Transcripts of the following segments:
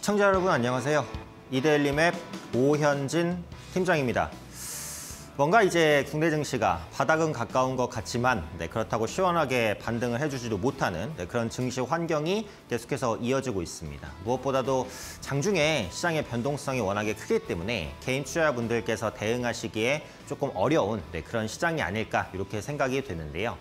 시청자 여러분 안녕하세요. 이데일리 맵 오현진 팀장입니다. 뭔가 이제 국내 증시가 바닥은 가까운 것 같지만 그렇다고 시원하게 반등을 해주지도 못하는 그런 증시 환경이 계속해서 이어지고 있습니다. 무엇보다도 장중에 시장의 변동성이 워낙에 크기 때문에 개인 투자자분들께서 대응하시기에 조금 어려운 그런 시장이 아닐까 이렇게 생각이 되는데요.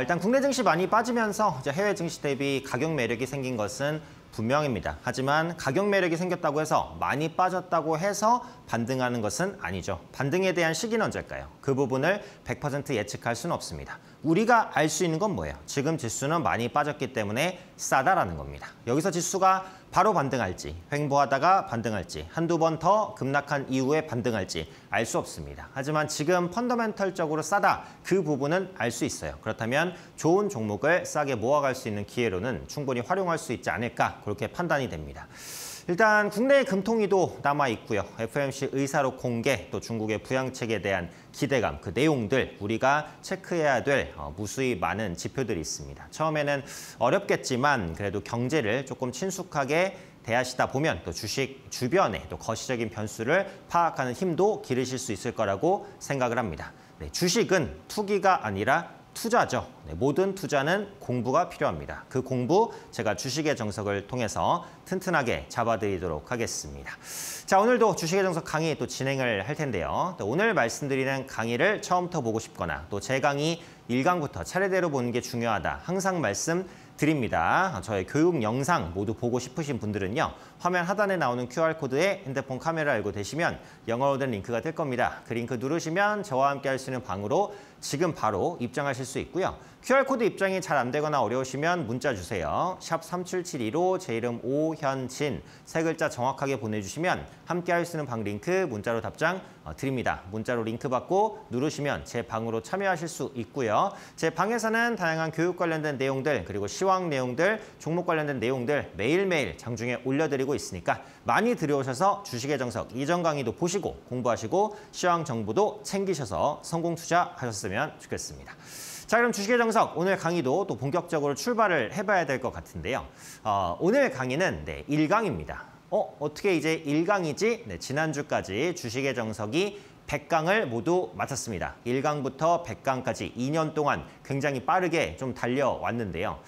일단 국내 증시 많이 빠지면서 이제 해외 증시 대비 가격 매력이 생긴 것은 분명입니다. 하지만 가격 매력이 생겼다고 해서 많이 빠졌다고 해서 반등하는 것은 아니죠. 반등에 대한 시기는 언제일까요? 그 부분을 100% 예측할 수는 없습니다. 우리가 알 수 있는 건 뭐예요? 지금 지수는 많이 빠졌기 때문에 싸다라는 겁니다. 여기서 지수가 바로 반등할지, 횡보하다가 반등할지, 한두 번 더 급락한 이후에 반등할지 알 수 없습니다. 하지만 지금 펀더멘털적으로 싸다, 그 부분은 알 수 있어요. 그렇다면 좋은 종목을 싸게 모아갈 수 있는 기회로는 충분히 활용할 수 있지 않을까 그렇게 판단이 됩니다. 일단 국내의 금통위도 남아있고요. FOMC 의사록 공개, 또 중국의 부양책에 대한 기대감, 그 내용들 우리가 체크해야 될 무수히 많은 지표들이 있습니다. 처음에는 어렵겠지만 그래도 경제를 조금 친숙하게 대하시다 보면 또 주식 주변에 또 거시적인 변수를 파악하는 힘도 기르실 수 있을 거라고 생각을 합니다. 네, 주식은 투기가 아니라 투자죠. 모든 투자는 공부가 필요합니다. 그 공부 제가 주식의 정석을 통해서 튼튼하게 잡아드리도록 하겠습니다. 자, 오늘도 주식의 정석 강의 또 진행을 할 텐데요. 또 오늘 말씀드리는 강의를 처음부터 보고 싶거나 또 제 강의 1강부터 차례대로 보는 게 중요하다. 항상 말씀드립니다. 저의 교육 영상 모두 보고 싶으신 분들은요. 화면 하단에 나오는 QR코드에 핸드폰 카메라 알고 되시면 영어로 된 링크가 뜰 겁니다. 그 링크 누르시면 저와 함께 할 수 있는 방으로 지금 바로 입장하실 수 있고요. QR코드 입장이 잘 안 되거나 어려우시면 문자 주세요. 샵 3772로 제 이름 오현진 세 글자 정확하게 보내주시면 함께 할 수 있는 방 링크 문자로 답장 드립니다. 문자로 링크 받고 누르시면 제 방으로 참여하실 수 있고요. 제 방에서는 다양한 교육 관련된 내용들 그리고 시황 내용들, 종목 관련된 내용들 매일매일 장중에 올려드리고 있으니까 많이 들여오셔서 주식의 정석 이전 강의도 보시고 공부하시고 시황 정보도 챙기셔서 성공 투자하셨으면 좋겠습니다. 자, 그럼 주식의 정석 오늘 강의도 또 본격적으로 출발을 해봐야 될 것 같은데요. 오늘 강의는 1강입니다. 어떻게 이제 1강이지? 지난주까지 주식의 정석이 100강을 모두 마쳤습니다. 1강부터 100강까지 2년 동안 굉장히 빠르게 좀 달려왔는데요.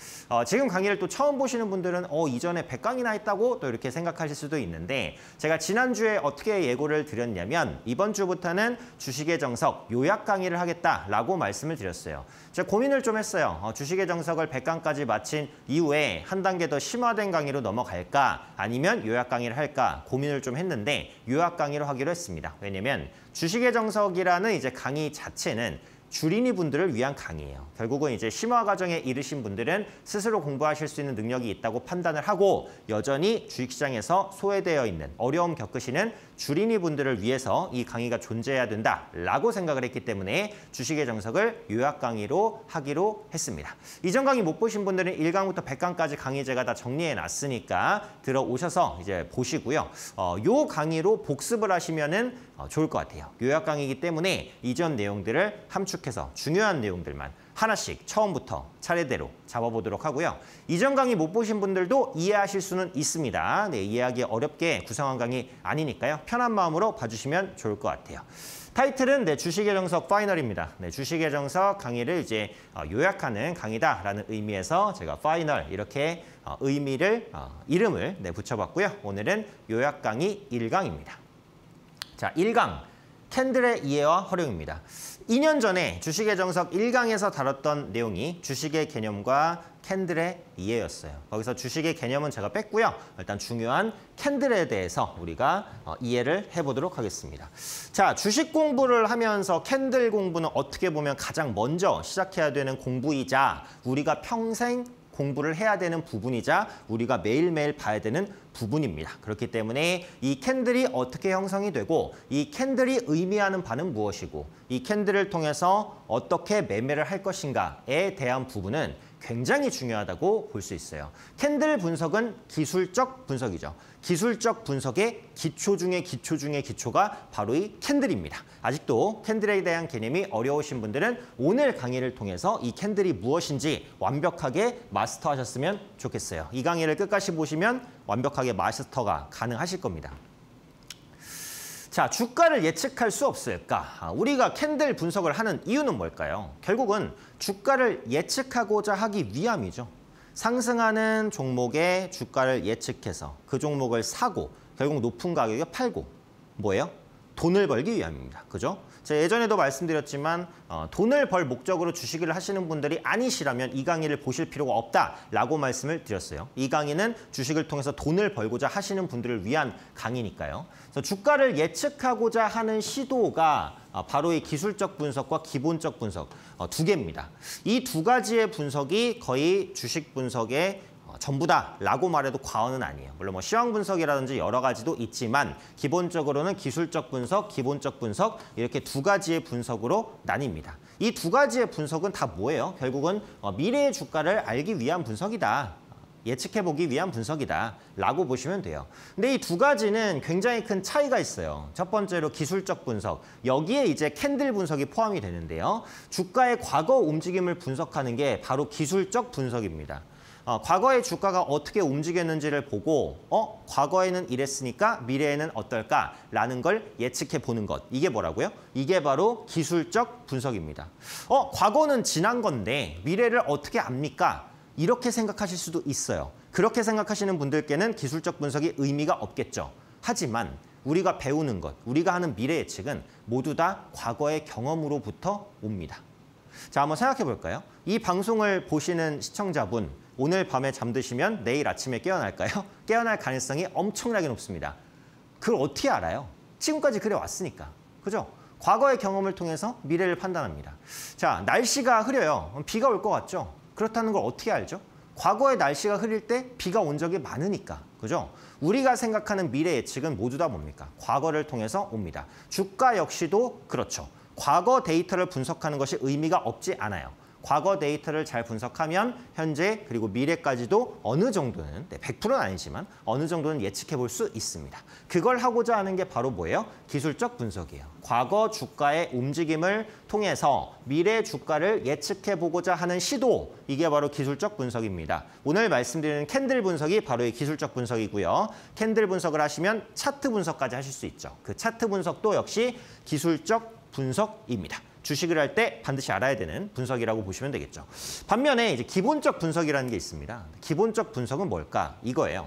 지금 강의를 또 처음 보시는 분들은 이전에 100강이나 했다고 또 이렇게 생각하실 수도 있는데 제가 지난주에 어떻게 예고를 드렸냐면 이번 주부터는 주식의 정석 요약 강의를 하겠다라고 말씀을 드렸어요. 제가 고민을 좀 했어요. 주식의 정석을 100강까지 마친 이후에 한 단계 더 심화된 강의로 넘어갈까 아니면 요약 강의를 할까 고민을 좀 했는데 요약 강의로 하기로 했습니다. 왜냐면 주식의 정석이라는 이제 강의 자체는 주린이 분들을 위한 강의예요. 결국은 이제 심화 과정에 이르신 분들은 스스로 공부하실 수 있는 능력이 있다고 판단을 하고 여전히 주식시장에서 소외되어 있는 어려움 겪으시는 주린이 분들을 위해서 이 강의가 존재해야 된다라고 생각을 했기 때문에 주식의 정석을 요약 강의로 하기로 했습니다. 이전 강의 못 보신 분들은 1강부터 100강까지 강의 제가 다 정리해 놨으니까 들어오셔서 이제 보시고요. 요 강의로 복습을 하시면은 좋을 것 같아요. 요약 강의이기 때문에 이전 내용들을 함축해서 중요한 내용들만 하나씩 처음부터 차례대로 잡아보도록 하고요. 이전 강의 못 보신 분들도 이해하실 수는 있습니다. 이해하기 어렵게 구성한 강의 아니니까요. 편한 마음으로 봐주시면 좋을 것 같아요. 타이틀은 주식의 정석 파이널입니다. 주식의 정석 강의를 이제 요약하는 강의다라는 의미에서 제가 파이널 이렇게 이름을 붙여봤고요. 오늘은 요약 강의 1강입니다. 자, 1강. 캔들의 이해와 활용입니다. 2년 전에 주식의 정석 1강에서 다뤘던 내용이 주식의 개념과 캔들의 이해였어요. 거기서 주식의 개념은 제가 뺐고요. 일단 중요한 캔들에 대해서 우리가 이해를 해보도록 하겠습니다. 자, 주식 공부를 하면서 캔들 공부는 어떻게 보면 가장 먼저 시작해야 되는 공부이자 우리가 평생 공부를 해야 되는 부분이자 우리가 매일매일 봐야 되는 부분입니다. 그렇기 때문에 이 캔들이 어떻게 형성이 되고 이 캔들이 의미하는 바는 무엇이고 이 캔들을 통해서 어떻게 매매를 할 것인가에 대한 부분은 굉장히 중요하다고 볼 수 있어요. 캔들 분석은 기술적 분석이죠. 기술적 분석의 기초 중에 기초 중에 기초가 바로 이 캔들입니다. 아직도 캔들에 대한 개념이 어려우신 분들은 오늘 강의를 통해서 이 캔들이 무엇인지 완벽하게 마스터하셨으면 좋겠어요. 이 강의를 끝까지 보시면 완벽하게 마스터가 가능하실 겁니다. 자, 주가를 예측할 수 없을까? 우리가 캔들 분석을 하는 이유는 뭘까요? 결국은 주가를 예측하고자 하기 위함이죠. 상승하는 종목의 주가를 예측해서 그 종목을 사고 결국 높은 가격에 팔고 뭐예요? 돈을 벌기 위함입니다. 그죠? 제가 예전에도 말씀드렸지만 돈을 벌 목적으로 주식을 하시는 분들이 아니시라면 이 강의를 보실 필요가 없다라고 말씀을 드렸어요. 이 강의는 주식을 통해서 돈을 벌고자 하시는 분들을 위한 강의니까요. 그래서 주가를 예측하고자 하는 시도가 바로 이 기술적 분석과 기본적 분석 두 개입니다. 이 두 가지의 분석이 거의 주식 분석의 전부다라고 말해도 과언은 아니에요. 물론 뭐 시황 분석이라든지 여러 가지도 있지만 기본적으로는 기술적 분석, 기본적 분석 이렇게 두 가지의 분석으로 나뉩니다. 이 두 가지의 분석은 다 뭐예요? 결국은 미래의 주가를 알기 위한 분석이다. 예측해보기 위한 분석이다라고 보시면 돼요. 근데 이 두 가지는 굉장히 큰 차이가 있어요. 첫 번째로 기술적 분석, 여기에 이제 캔들 분석이 포함이 되는데요. 주가의 과거 움직임을 분석하는 게 바로 기술적 분석입니다. 과거의 주가가 어떻게 움직였는지를 보고 과거에는 이랬으니까 미래에는 어떨까라는 걸 예측해보는 것. 이게 뭐라고요? 이게 바로 기술적 분석입니다. 과거는 지난 건데 미래를 어떻게 압니까? 이렇게 생각하실 수도 있어요. 그렇게 생각하시는 분들께는 기술적 분석이 의미가 없겠죠. 하지만 우리가 배우는 것, 우리가 하는 미래 예측은 모두 다 과거의 경험으로부터 옵니다. 자, 한번 생각해볼까요? 이 방송을 보시는 시청자분, 오늘 밤에 잠드시면 내일 아침에 깨어날까요? 깨어날 가능성이 엄청나게 높습니다. 그걸 어떻게 알아요? 지금까지 그래왔으니까. 그죠? 과거의 경험을 통해서 미래를 판단합니다. 자, 날씨가 흐려요. 비가 올 것 같죠? 그렇다는 걸 어떻게 알죠? 과거의 날씨가 흐릴 때 비가 온 적이 많으니까. 그죠? 우리가 생각하는 미래 예측은 모두 다 뭡니까? 과거를 통해서 옵니다. 주가 역시도 그렇죠. 과거 데이터를 분석하는 것이 의미가 없지 않아요. 과거 데이터를 잘 분석하면 현재 그리고 미래까지도 어느 정도는, 100%는 아니지만 어느 정도는 예측해 볼 수 있습니다. 그걸 하고자 하는 게 바로 뭐예요? 기술적 분석이에요. 과거 주가의 움직임을 통해서 미래 주가를 예측해 보고자 하는 시도, 이게 바로 기술적 분석입니다. 오늘 말씀드리는 캔들 분석이 바로 이 기술적 분석이고요. 캔들 분석을 하시면 차트 분석까지 하실 수 있죠. 그 차트 분석도 역시 기술적 분석입니다. 주식을 할 때 반드시 알아야 되는 분석이라고 보시면 되겠죠. 반면에 이제 기본적 분석이라는 게 있습니다. 기본적 분석은 뭘까? 이거예요.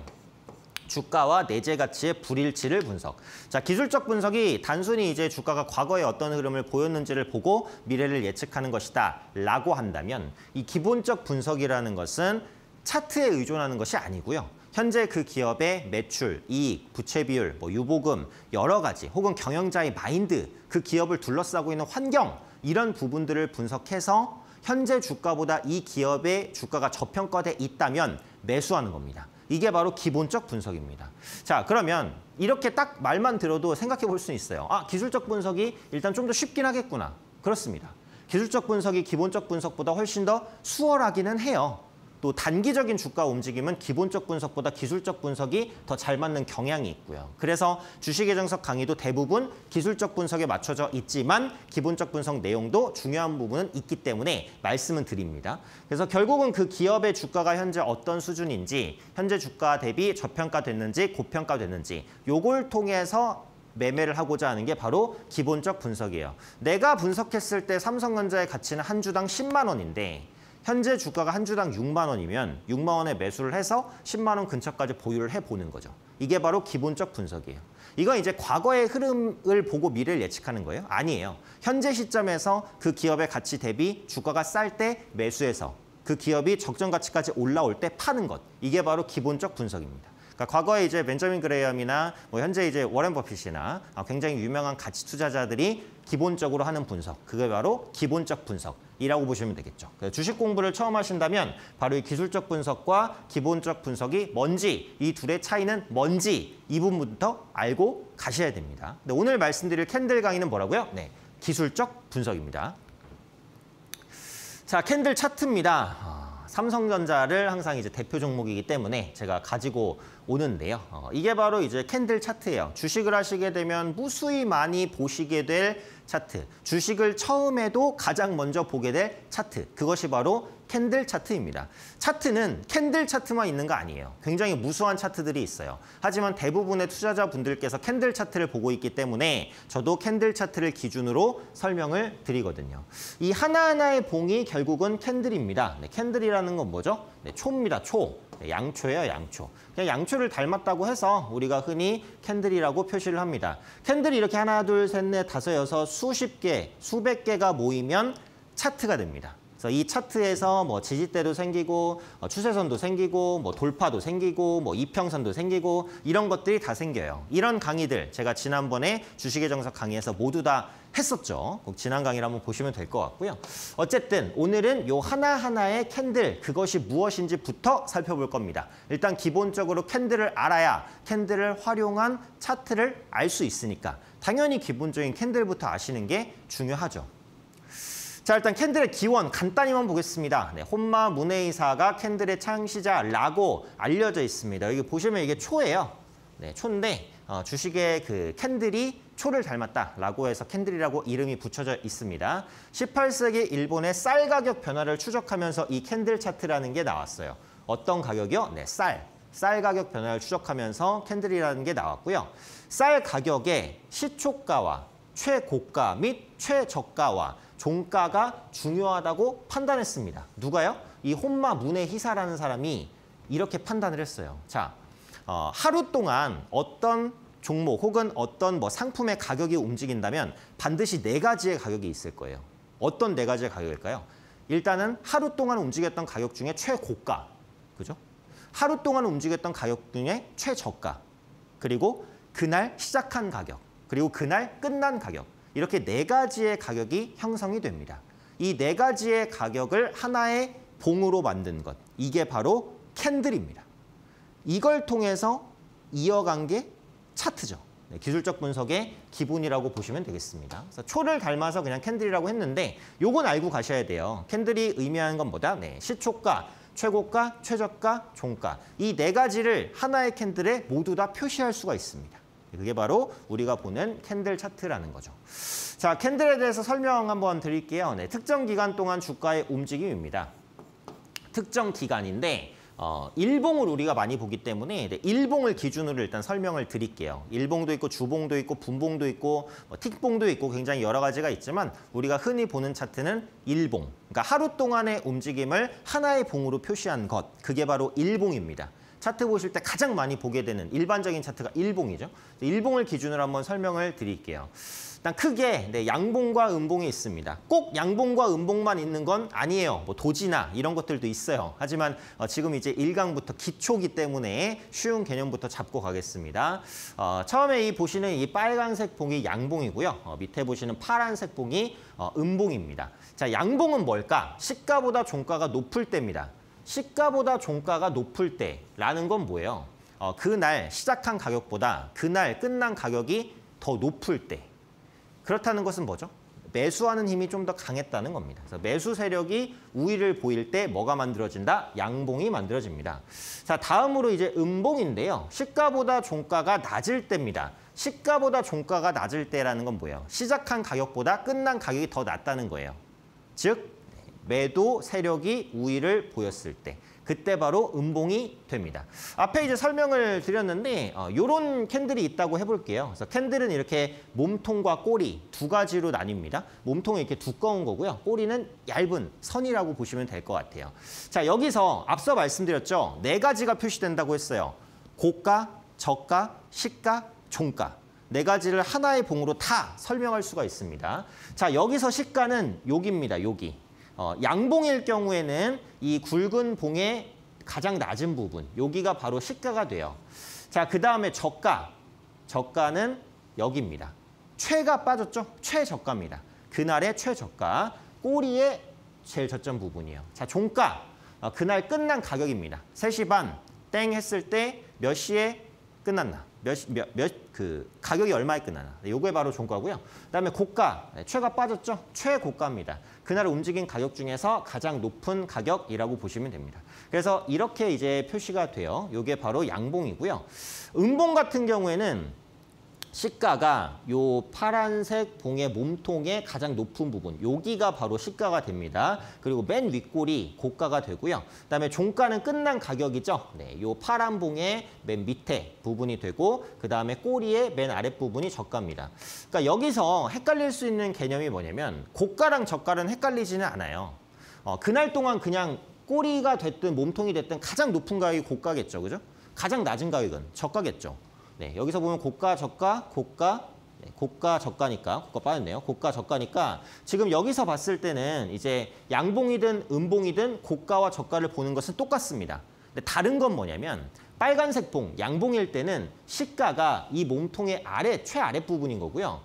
주가와 내재 가치의 불일치를 분석. 자, 기술적 분석이 단순히 이제 주가가 과거에 어떤 흐름을 보였는지를 보고 미래를 예측하는 것이다라고 한다면 이 기본적 분석이라는 것은 차트에 의존하는 것이 아니고요. 현재 그 기업의 매출, 이익, 부채 비율, 뭐 유보금 여러 가지 혹은 경영자의 마인드, 그 기업을 둘러싸고 있는 환경 이런 부분들을 분석해서 현재 주가보다 이 기업의 주가가 저평가돼 있다면 매수하는 겁니다. 이게 바로 기본적 분석입니다. 자, 그러면 이렇게 딱 말만 들어도 생각해 볼 수 있어요. 아, 기술적 분석이 일단 좀 더 쉽긴 하겠구나. 그렇습니다. 기술적 분석이 기본적 분석보다 훨씬 더 수월하기는 해요. 또 단기적인 주가 움직임은 기본적 분석보다 기술적 분석이 더 잘 맞는 경향이 있고요. 그래서 주식의 정석 강의도 대부분 기술적 분석에 맞춰져 있지만 기본적 분석 내용도 중요한 부분은 있기 때문에 말씀은 드립니다. 그래서 결국은 그 기업의 주가가 현재 어떤 수준인지, 현재 주가 대비 저평가됐는지 고평가됐는지 요걸 통해서 매매를 하고자 하는 게 바로 기본적 분석이에요. 내가 분석했을 때 삼성전자의 가치는 한 주당 10만 원인데 현재 주가가 한 주당 6만 원이면 6만 원에 매수를 해서 10만 원 근처까지 보유를 해보는 거죠. 이게 바로 기본적 분석이에요. 이건 이제 과거의 흐름을 보고 미래를 예측하는 거예요? 아니에요. 현재 시점에서 그 기업의 가치 대비 주가가 쌀 때 매수해서 그 기업이 적정 가치까지 올라올 때 파는 것. 이게 바로 기본적 분석입니다. 그러니까 과거에 이제 벤저민 그레이엄이나 뭐 현재 이제 워렌 버핏이나 굉장히 유명한 가치 투자자들이 기본적으로 하는 분석. 그게 바로 기본적 분석. 이라고 보시면 되겠죠. 주식 공부를 처음 하신다면 바로 이 기술적 분석과 기본적 분석이 뭔지, 이 둘의 차이는 뭔지 이 부분부터 알고 가셔야 됩니다. 근데 오늘 말씀드릴 캔들 강의는 뭐라고요? 네, 기술적 분석입니다. 자, 캔들 차트입니다. 삼성전자를 항상 이제 대표 종목이기 때문에 제가 가지고 오는데요. 이게 바로 이제 캔들 차트예요. 주식을 하시게 되면 무수히 많이 보시게 될 차트. 주식을 처음에도 가장 먼저 보게 될 차트. 그것이 바로 캔들 차트입니다. 차트는 캔들 차트만 있는 거 아니에요. 굉장히 무수한 차트들이 있어요. 하지만 대부분의 투자자분들께서 캔들 차트를 보고 있기 때문에 저도 캔들 차트를 기준으로 설명을 드리거든요. 이 하나하나의 봉이 결국은 캔들입니다. 네, 캔들이라는 건 뭐죠? 네, 초입니다. 초. 네, 양초예요. 양초. 그냥 양초를 닮았다고 해서 우리가 흔히 캔들이라고 표시를 합니다. 캔들이 이렇게 하나, 둘, 셋, 넷, 다섯, 여섯, 수십 개, 수백 개가 모이면 차트가 됩니다. 그래서 이 차트에서 뭐 지지대도 생기고 추세선도 생기고 뭐 돌파도 생기고 뭐 이평선도 생기고 이런 것들이 다 생겨요. 이런 강의들 제가 지난번에 주식의 정석 강의에서 모두 다 했었죠. 꼭 지난 강의를 한번 보시면 될 것 같고요. 어쨌든 오늘은 요 하나하나의 캔들, 그것이 무엇인지부터 살펴볼 겁니다. 일단 기본적으로 캔들을 알아야 캔들을 활용한 차트를 알 수 있으니까 당연히 기본적인 캔들부터 아시는 게 중요하죠. 자, 일단 캔들의 기원 간단히만 보겠습니다. 네, 혼마 문에이사가 캔들의 창시자라고 알려져 있습니다. 여기 보시면 이게 초예요. 네, 초인데 주식의 그 캔들이 초를 닮았다라고 해서 캔들이라고 이름이 붙여져 있습니다. 18세기 일본의 쌀 가격 변화를 추적하면서 이 캔들 차트라는 게 나왔어요. 어떤 가격이요? 네, 쌀 가격 변화를 추적하면서 캔들이라는 게 나왔고요. 쌀 가격의 시초가와 최고가 및 최저가와 종가가 중요하다고 판단했습니다. 누가요? 이 혼마 문에이사라는 사람이 이렇게 판단을 했어요. 자, 하루 동안 어떤 종목 혹은 어떤 뭐 상품의 가격이 움직인다면 반드시 네 가지의 가격이 있을 거예요. 어떤 네 가지의 가격일까요? 일단은 하루 동안 움직였던 가격 중에 최고가, 그죠? 하루 동안 움직였던 가격 중에 최저가, 그리고 그날 시작한 가격, 그리고 그날 끝난 가격. 이렇게 네 가지의 가격이 형성이 됩니다. 이 네 가지의 가격을 하나의 봉으로 만든 것. 이게 바로 캔들입니다. 이걸 통해서 이어간 게 차트죠. 네, 기술적 분석의 기본이라고 보시면 되겠습니다. 그래서 초를 닮아서 그냥 캔들이라고 했는데 요건 알고 가셔야 돼요. 캔들이 의미하는 건 뭐다? 네, 시초가, 최고가, 최저가, 종가. 이 네 가지를 하나의 캔들에 모두 다 표시할 수가 있습니다. 그게 바로 우리가 보는 캔들 차트라는 거죠. 자, 캔들에 대해서 설명 한번 드릴게요. 네, 특정 기간 동안 주가의 움직임입니다. 특정 기간인데 일봉을 우리가 많이 보기 때문에 일봉을 기준으로 일단 설명을 드릴게요. 일봉도 있고 주봉도 있고 분봉도 있고 뭐 틱봉도 있고 굉장히 여러 가지가 있지만 우리가 흔히 보는 차트는 일봉. 그러니까 하루 동안의 움직임을 하나의 봉으로 표시한 것. 그게 바로 일봉입니다. 차트 보실 때 가장 많이 보게 되는 일반적인 차트가 일봉이죠. 일봉을 기준으로 한번 설명을 드릴게요. 일단 크게 네, 양봉과 음봉이 있습니다. 꼭 양봉과 음봉만 있는 건 아니에요. 뭐 도지나 이런 것들도 있어요. 하지만 지금 이제 1강부터 기초기 때문에 쉬운 개념부터 잡고 가겠습니다. 처음에 이 보시는 이 빨간색 봉이 양봉이고요. 밑에 보시는 파란색 봉이 음봉입니다. 자, 양봉은 뭘까? 시가보다 종가가 높을 때입니다. 시가보다 종가가 높을 때라는 건 뭐예요? 그날 시작한 가격보다 그날 끝난 가격이 더 높을 때. 그렇다는 것은 뭐죠? 매수하는 힘이 좀 더 강했다는 겁니다. 그래서 매수 세력이 우위를 보일 때 뭐가 만들어진다? 양봉이 만들어집니다. 자, 다음으로 이제 음봉인데요. 시가보다 종가가 낮을 때입니다. 시가보다 종가가 낮을 때라는 건 뭐예요? 시작한 가격보다 끝난 가격이 더 낮다는 거예요. 즉 매도 세력이 우위를 보였을 때, 그때 바로 음봉이 됩니다. 앞에 이제 설명을 드렸는데 요런 캔들이 있다고 해볼게요. 그래서 캔들은 이렇게 몸통과 꼬리 두 가지로 나뉩니다. 몸통이 이렇게 두꺼운 거고요. 꼬리는 얇은 선이라고 보시면 될 것 같아요. 자, 여기서 앞서 말씀드렸죠. 네 가지가 표시된다고 했어요. 고가, 저가, 시가, 종가. 네 가지를 하나의 봉으로 다 설명할 수가 있습니다. 자, 여기서 시가는 여기입니다. 여기. 양봉일 경우에는 이 굵은 봉의 가장 낮은 부분, 여기가 바로 시가가 돼요. 자, 그 다음에 저가. 저가는 여기입니다. 최가 빠졌죠? 최저가입니다. 그날의 최저가. 꼬리의 제일 저점 부분이에요. 자, 종가. 그날 끝난 가격입니다. 3시 반, 땡 했을 때 몇 시에 끝났나? 가격이 얼마에 끝나나. 요게 바로 종가고요. 그다음에 고가, 최가 빠졌죠? 최고가입니다. 그날 움직인 가격 중에서 가장 높은 가격이라고 보시면 됩니다. 그래서 이렇게 이제 표시가 돼요. 요게 바로 양봉이고요. 음봉 같은 경우에는 시가가 요 파란색 봉의 몸통의 가장 높은 부분, 여기가 바로 시가가 됩니다. 그리고 맨 윗골이 고가가 되고요. 그다음에 종가는 끝난 가격이죠. 네, 요 파란 봉의 맨 밑에 부분이 되고 그다음에 꼬리의 맨 아랫 부분이 저가입니다. 그러니까 여기서 헷갈릴 수 있는 개념이 뭐냐면 고가랑 저가는 헷갈리지는 않아요. 그날 동안 그냥 꼬리가 됐든 몸통이 됐든 가장 높은 가격이 고가겠죠, 그죠? 가장 낮은 가격은 저가겠죠. 네, 여기서 보면 고가, 저가, 고가, 고가, 저가니까, 고가 빠졌네요. 고가, 저가니까 지금 여기서 봤을 때는 이제 양봉이든 음봉이든 고가와 저가를 보는 것은 똑같습니다. 근데 다른 건 뭐냐면 빨간색 봉, 양봉일 때는 시가가 이 몸통의 아래, 최아랫 부분인 거고요.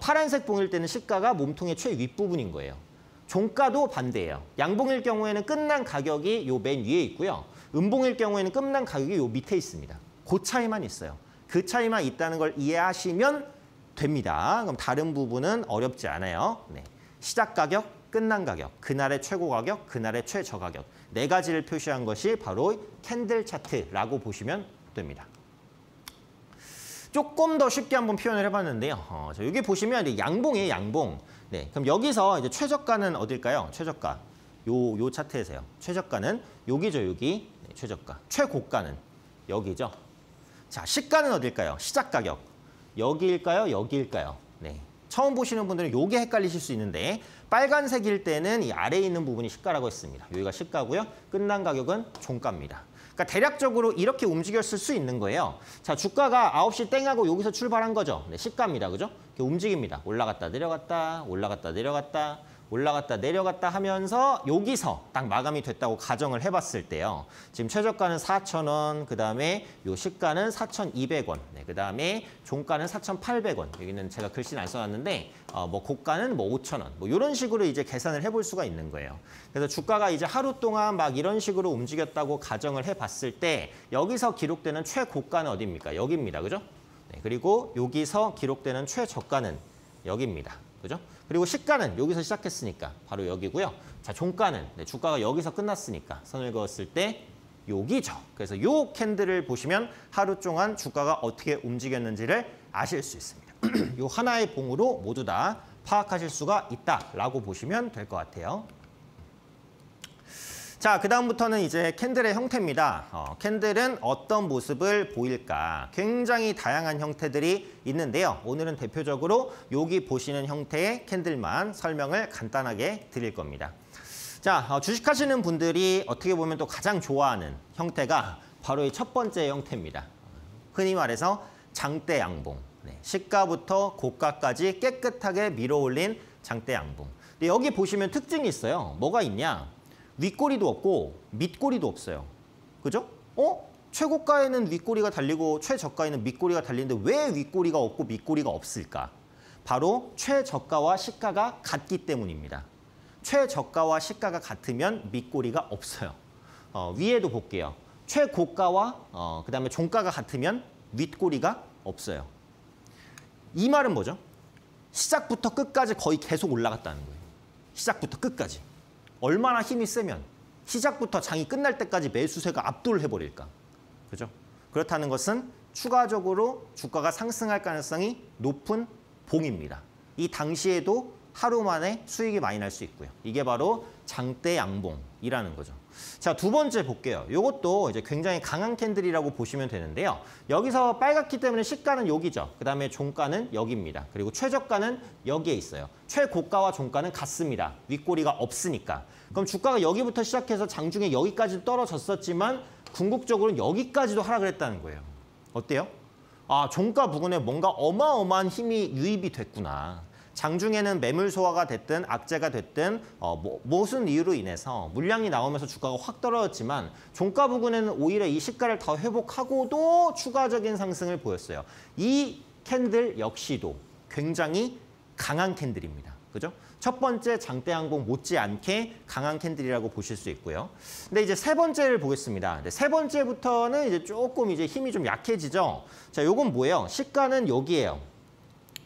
파란색 봉일 때는 시가가 몸통의 최윗부분인 거예요. 종가도 반대예요. 양봉일 경우에는 끝난 가격이 요 맨 위에 있고요. 음봉일 경우에는 끝난 가격이 요 밑에 있습니다. 그 차이만 있어요. 그 차이만 있다는 걸 이해하시면 됩니다. 그럼 다른 부분은 어렵지 않아요. 네. 시작 가격, 끝난 가격, 그날의 최고 가격, 그날의 최저 가격. 네 가지를 표시한 것이 바로 캔들 차트라고 보시면 됩니다. 조금 더 쉽게 한번 표현을 해봤는데요. 여기 보시면 이제 양봉이에요, 양봉. 네. 그럼 여기서 이제 최저가는 어딜까요? 최저가. 요 차트에서요. 최저가는 여기죠, 여기. 네, 최저가. 최고가는 여기죠. 자, 시가는 어딜까요? 시작 가격. 여기일까요? 여기일까요? 네. 처음 보시는 분들은 요게 헷갈리실 수 있는데 빨간색일 때는 이 아래에 있는 부분이 시가라고 했습니다. 여기가 시가고요. 끝난 가격은 종가입니다. 그러니까 대략적으로 이렇게 움직였을 수 있는 거예요. 자, 주가가 9시 땡하고 여기서 출발한 거죠. 네, 시가입니다. 그죠? 이렇게 움직입니다. 올라갔다 내려갔다, 올라갔다 내려갔다. 올라갔다 내려갔다 하면서 여기서 딱 마감이 됐다고 가정을 해봤을 때요. 지금 최저가는 4,000원, 그다음에 요 시가는 4,200원, 네, 그다음에 종가는 4,800원. 여기는 제가 글씨는 안 써놨는데 뭐 고가는 뭐 5,000원, 뭐 이런 식으로 이제 계산을 해볼 수가 있는 거예요. 그래서 주가가 이제 하루 동안 막 이런 식으로 움직였다고 가정을 해봤을 때 여기서 기록되는 최고가는 어디입니까? 여기입니다, 그죠? 네, 그리고 여기서 기록되는 최저가는 여기입니다. 그죠? 그리고 시가는 여기서 시작했으니까 바로 여기고요. 자, 종가는 네, 주가가 여기서 끝났으니까 선을 그었을 때 여기죠. 그래서 요 캔들을 보시면 하루 동안 주가가 어떻게 움직였는지를 아실 수 있습니다. 요 하나의 봉으로 모두 다 파악하실 수가 있다라고 보시면 될 것 같아요. 자, 그 다음부터는 이제 캔들의 형태입니다. 캔들은 어떤 모습을 보일까? 굉장히 다양한 형태들이 있는데요. 오늘은 대표적으로 여기 보시는 형태의 캔들만 설명을 간단하게 드릴 겁니다. 자, 주식하시는 분들이 어떻게 보면 또 가장 좋아하는 형태가 바로 이 첫 번째 형태입니다. 흔히 말해서 장대 양봉. 네, 시가부터 고가까지 깨끗하게 밀어올린 장대 양봉. 근데 여기 보시면 특징이 있어요. 뭐가 있냐? 윗꼬리도 없고 밑꼬리도 없어요. 그죠? 최고가에는 윗꼬리가 달리고 최저가에는 밑꼬리가 달리는데 왜 윗꼬리가 없고 밑꼬리가 없을까? 바로 최저가와 시가가 같기 때문입니다. 최저가와 시가가 같으면 밑꼬리가 없어요. 위에도 볼게요. 최고가와 그다음에 종가가 같으면 윗꼬리가 없어요. 이 말은 뭐죠? 시작부터 끝까지 거의 계속 올라갔다는 거예요. 시작부터 끝까지. 얼마나 힘이 세면 시작부터 장이 끝날 때까지 매수세가 압도를 해버릴까? 그죠? 그렇다는 것은 추가적으로 주가가 상승할 가능성이 높은 봉입니다. 이 당시에도 하루 만에 수익이 많이 날 수 있고요. 이게 바로 장대 양봉이라는 거죠. 자, 두 번째 볼게요. 이것도 이제 굉장히 강한 캔들이라고 보시면 되는데요. 여기서 빨갛기 때문에 시가는 여기죠. 그다음에 종가는 여기입니다. 그리고 최저가는 여기에 있어요. 최고가와 종가는 같습니다. 윗꼬리가 없으니까. 그럼 주가가 여기부터 시작해서 장중에 여기까지 떨어졌었지만 궁극적으로는 여기까지도 하락을 했다는 거예요. 어때요? 아, 종가 부근에 뭔가 어마어마한 힘이 유입이 됐구나. 장중에는 매물 소화가 됐든 악재가 됐든 무슨 이유로 인해서 물량이 나오면서 주가가 확 떨어졌지만 종가 부근에는 오히려 이 시가를 더 회복하고도 추가적인 상승을 보였어요. 이 캔들 역시도 굉장히 강한 캔들입니다. 그죠? 첫 번째 장대항공 못지않게 강한 캔들이라고 보실 수 있고요. 근데 이제 세 번째를 보겠습니다. 세 번째부터는 이제 조금 이제 힘이 좀 약해지죠. 자, 요건 뭐예요? 시가는 여기예요.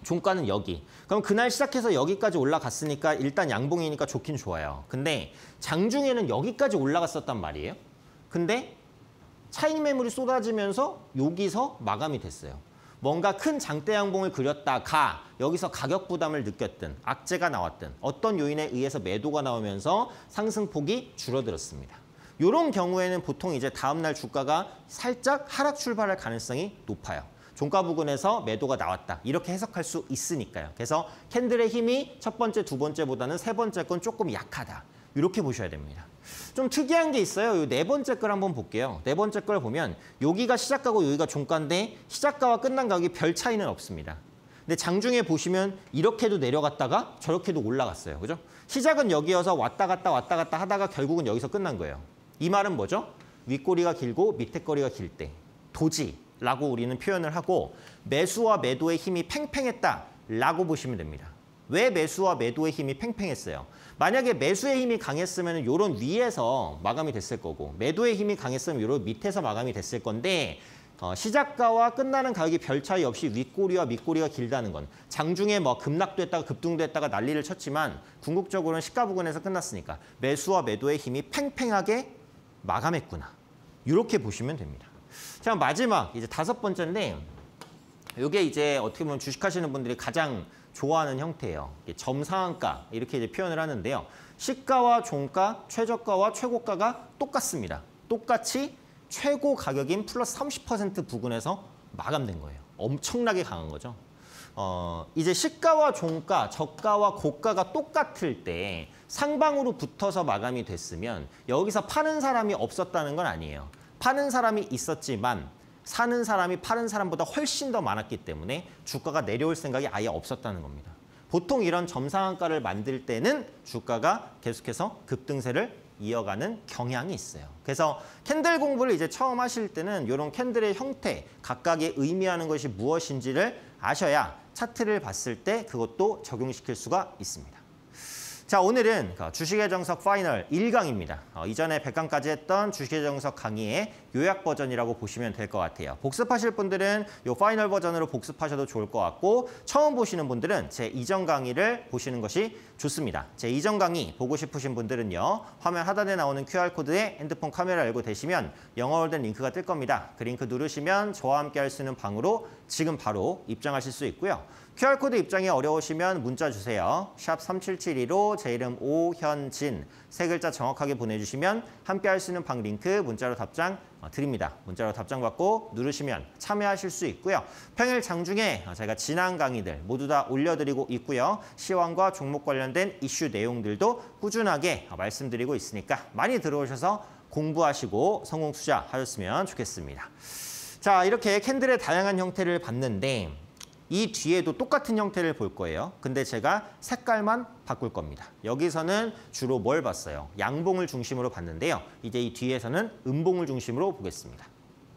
종가는 여기. 그럼 그날 시작해서 여기까지 올라갔으니까 일단 양봉이니까 좋긴 좋아요. 근데 장중에는 여기까지 올라갔었단 말이에요. 근데 차익 매물이 쏟아지면서 여기서 마감이 됐어요. 뭔가 큰 장대 양봉을 그렸다가 여기서 가격 부담을 느꼈든 악재가 나왔든 어떤 요인에 의해서 매도가 나오면서 상승폭이 줄어들었습니다. 이런 경우에는 보통 이제 다음날 주가가 살짝 하락 출발할 가능성이 높아요. 종가 부근에서 매도가 나왔다. 이렇게 해석할 수 있으니까요. 그래서 캔들의 힘이 첫 번째, 두 번째보다는 세 번째 건 조금 약하다. 이렇게 보셔야 됩니다. 좀 특이한 게 있어요. 이 네 번째 걸 한번 볼게요. 네 번째 걸 보면 여기가 시작가고 여기가 종가인데 시작가와 끝난 가격이 별 차이는 없습니다. 근데 장중에 보시면 이렇게도 내려갔다가 저렇게도 올라갔어요. 그죠? 시작은 여기여서 왔다 갔다 하다가 결국은 여기서 끝난 거예요. 이 말은 뭐죠? 윗꼬리가 길고 밑에 꼬리가 길 때 도지라고 우리는 표현을 하고 매수와 매도의 힘이 팽팽했다라고 보시면 됩니다. 왜 매수와 매도의 힘이 팽팽했어요? 만약에 매수의 힘이 강했으면 이런 위에서 마감이 됐을 거고 매도의 힘이 강했으면 이런 밑에서 마감이 됐을 건데 시작가와 끝나는 가격이 별 차이 없이 윗꼬리와 밑꼬리가 길다는 건 장중에 뭐 급락됐다가 급등됐다가 난리를 쳤지만 궁극적으로는 시가 부근에서 끝났으니까 매수와 매도의 힘이 팽팽하게 마감했구나. 이렇게 보시면 됩니다. 자, 마지막 이제 다섯 번째인데 이게 이제 어떻게 보면 주식하시는 분들이 가장 좋아하는 형태예요. 점상한가 이렇게 이제 표현을 하는데요. 시가와 종가, 최저가와 최고가가 똑같습니다. 똑같이 최고 가격인 플러스 30% 부근에서 마감된 거예요. 엄청나게 강한 거죠. 이제 시가와 종가, 저가와 고가가 똑같을 때 상방으로 붙어서 마감이 됐으면 여기서 파는 사람이 없었다는 건 아니에요. 파는 사람이 있었지만 사는 사람이 파는 사람보다 훨씬 더 많았기 때문에 주가가 내려올 생각이 아예 없었다는 겁니다. 보통 이런 점상한가를 만들 때는 주가가 계속해서 급등세를 이어가는 경향이 있어요. 그래서 캔들 공부를 이제 처음 하실 때는 이런 캔들의 형태, 각각의 의미하는 것이 무엇인지를 아셔야 차트를 봤을 때 그것도 적용시킬 수가 있습니다. 자, 오늘은 주식의 정석 파이널 1강입니다. 이전에 100강까지 했던 주식의 정석 강의의 요약 버전이라고 보시면 될 것 같아요. 복습하실 분들은 이 파이널 버전으로 복습하셔도 좋을 것 같고 처음 보시는 분들은 제 이전 강의를 보시는 것이 좋습니다. 제 이전 강의 보고 싶으신 분들은요. 화면 하단에 나오는 QR코드에 핸드폰 카메라 열고 되시면 영어로 된 링크가 뜰 겁니다. 그 링크 누르시면 저와 함께 할 수 있는 방으로 지금 바로 입장하실 수 있고요. QR코드 입장이 어려우시면 문자 주세요. 샵 3772로 제 이름 오현진 세 글자 정확하게 보내주시면 함께 할 수 있는 방 링크 문자로 답장 드립니다. 문자로 답장 받고 누르시면 참여하실 수 있고요. 평일 장중에 저희가 지난 강의들 모두 다 올려드리고 있고요. 시황과 종목 관련된 이슈 내용들도 꾸준하게 말씀드리고 있으니까 많이 들어오셔서 공부하시고 성공 투자하셨으면 좋겠습니다. 자, 이렇게 캔들의 다양한 형태를 봤는데 이 뒤에도 똑같은 형태를 볼 거예요. 근데 제가 색깔만 바꿀 겁니다. 여기서는 주로 뭘 봤어요? 양봉을 중심으로 봤는데요. 이제 이 뒤에서는 음봉을 중심으로 보겠습니다.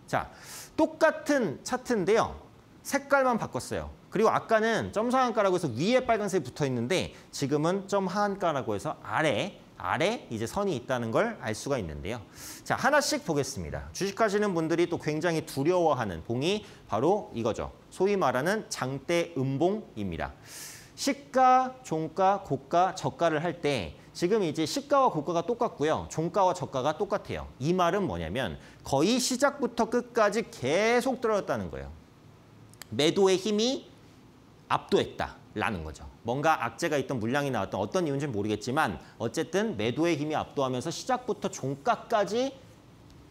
자, 똑같은 차트인데요. 색깔만 바꿨어요. 그리고 아까는 점상한가라고 해서 위에 빨간색이 붙어 있는데 지금은 점하한가라고 해서 아래 이제 선이 있다는 걸 알 수가 있는데요. 자, 하나씩 보겠습니다. 주식하시는 분들이 또 굉장히 두려워하는 봉이 바로 이거죠. 소위 말하는 장대 음봉입니다. 시가, 종가, 고가, 저가를 할 때 지금 이제 시가와 고가가 똑같고요. 종가와 저가가 똑같아요. 이 말은 뭐냐면 거의 시작부터 끝까지 계속 떨어졌다는 거예요. 매도의 힘이 압도했다라는 거죠. 뭔가 악재가 있던 물량이 나왔던 어떤 이유인지는 모르겠지만 어쨌든 매도의 힘이 압도하면서 시작부터 종가까지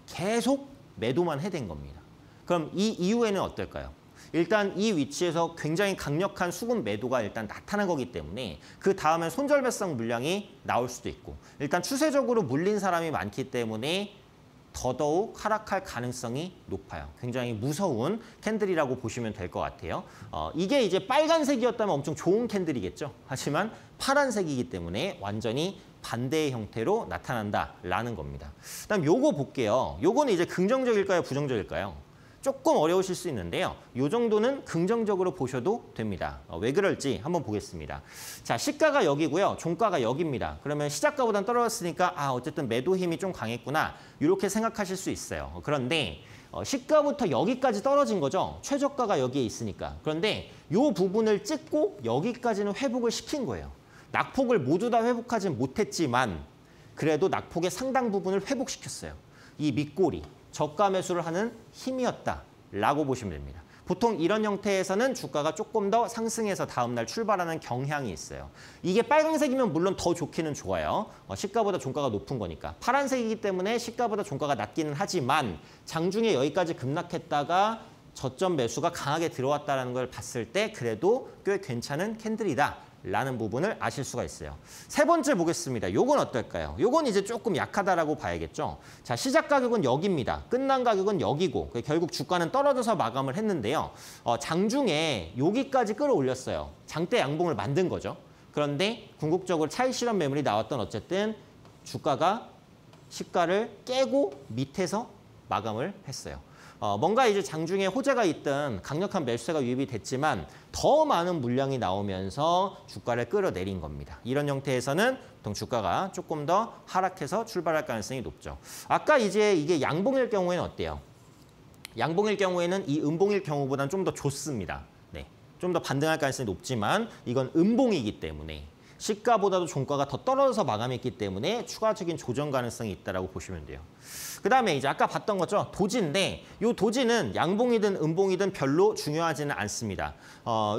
계속 매도만 해댄 겁니다. 그럼 이 이후에는 어떨까요? 일단 이 위치에서 굉장히 강력한 수급 매도가 일단 나타난 거기 때문에 그 다음에 손절매성 물량이 나올 수도 있고 일단 추세적으로 물린 사람이 많기 때문에 더더욱 하락할 가능성이 높아요. 굉장히 무서운 캔들이라고 보시면 될 것 같아요. 이게 이제 빨간색이었다면 엄청 좋은 캔들이겠죠. 하지만 파란색이기 때문에 완전히 반대의 형태로 나타난다라는 겁니다. 그다음 요거 볼게요. 요거는 이제 긍정적일까요? 부정적일까요? 조금 어려우실 수 있는데요. 이 정도는 긍정적으로 보셔도 됩니다. 왜 그럴지 한번 보겠습니다. 자, 시가가 여기고요. 종가가 여기입니다. 그러면 시작가보단 떨어졌으니까 아, 어쨌든 매도 힘이 좀 강했구나. 이렇게 생각하실 수 있어요. 그런데 시가부터 여기까지 떨어진 거죠. 최저가가 여기에 있으니까. 그런데 이 부분을 찍고 여기까지는 회복을 시킨 거예요. 낙폭을 모두 다 회복하진 못했지만 그래도 낙폭의 상당 부분을 회복시켰어요. 이 밑골이 저가 매수를 하는 힘이었다라고 보시면 됩니다. 보통 이런 형태에서는 주가가 조금 더 상승해서 다음날 출발하는 경향이 있어요. 이게 빨간색이면 물론 더 좋기는 좋아요. 시가보다 종가가 높은 거니까. 파란색이기 때문에 시가보다 종가가 낮기는 하지만 장중에 여기까지 급락했다가 저점 매수가 강하게 들어왔다는 걸 봤을 때 그래도 꽤 괜찮은 캔들이다. 라는 부분을 아실 수가 있어요. 세 번째 보겠습니다. 요건 어떨까요? 요건 이제 조금 약하다라고 봐야겠죠. 자, 시작 가격은 여기입니다. 끝난 가격은 여기고 결국 주가는 떨어져서 마감을 했는데요. 장중에 여기까지 끌어올렸어요. 장대 양봉을 만든 거죠. 그런데 궁극적으로 차익 실현 매물이 나왔던 어쨌든 주가가 시가를 깨고 밑에서 마감을 했어요. 뭔가 이제 장중에 호재가 있던 강력한 매수세가 유입이 됐지만 더 많은 물량이 나오면서 주가를 끌어내린 겁니다. 이런 형태에서는 보통 주가가 조금 더 하락해서 출발할 가능성이 높죠. 아까 이제 이게 양봉일 경우에는 어때요? 양봉일 경우에는 이 음봉일 경우보다는 좀 더 좋습니다. 네, 좀 더 반등할 가능성이 높지만 이건 음봉이기 때문에 시가보다도 종가가 더 떨어져서 마감했기 때문에 추가적인 조정 가능성이 있다고 보시면 돼요. 그다음에 이제 아까 봤던 거죠. 도지인데 이 도지는 양봉이든 음봉이든 별로 중요하지는 않습니다.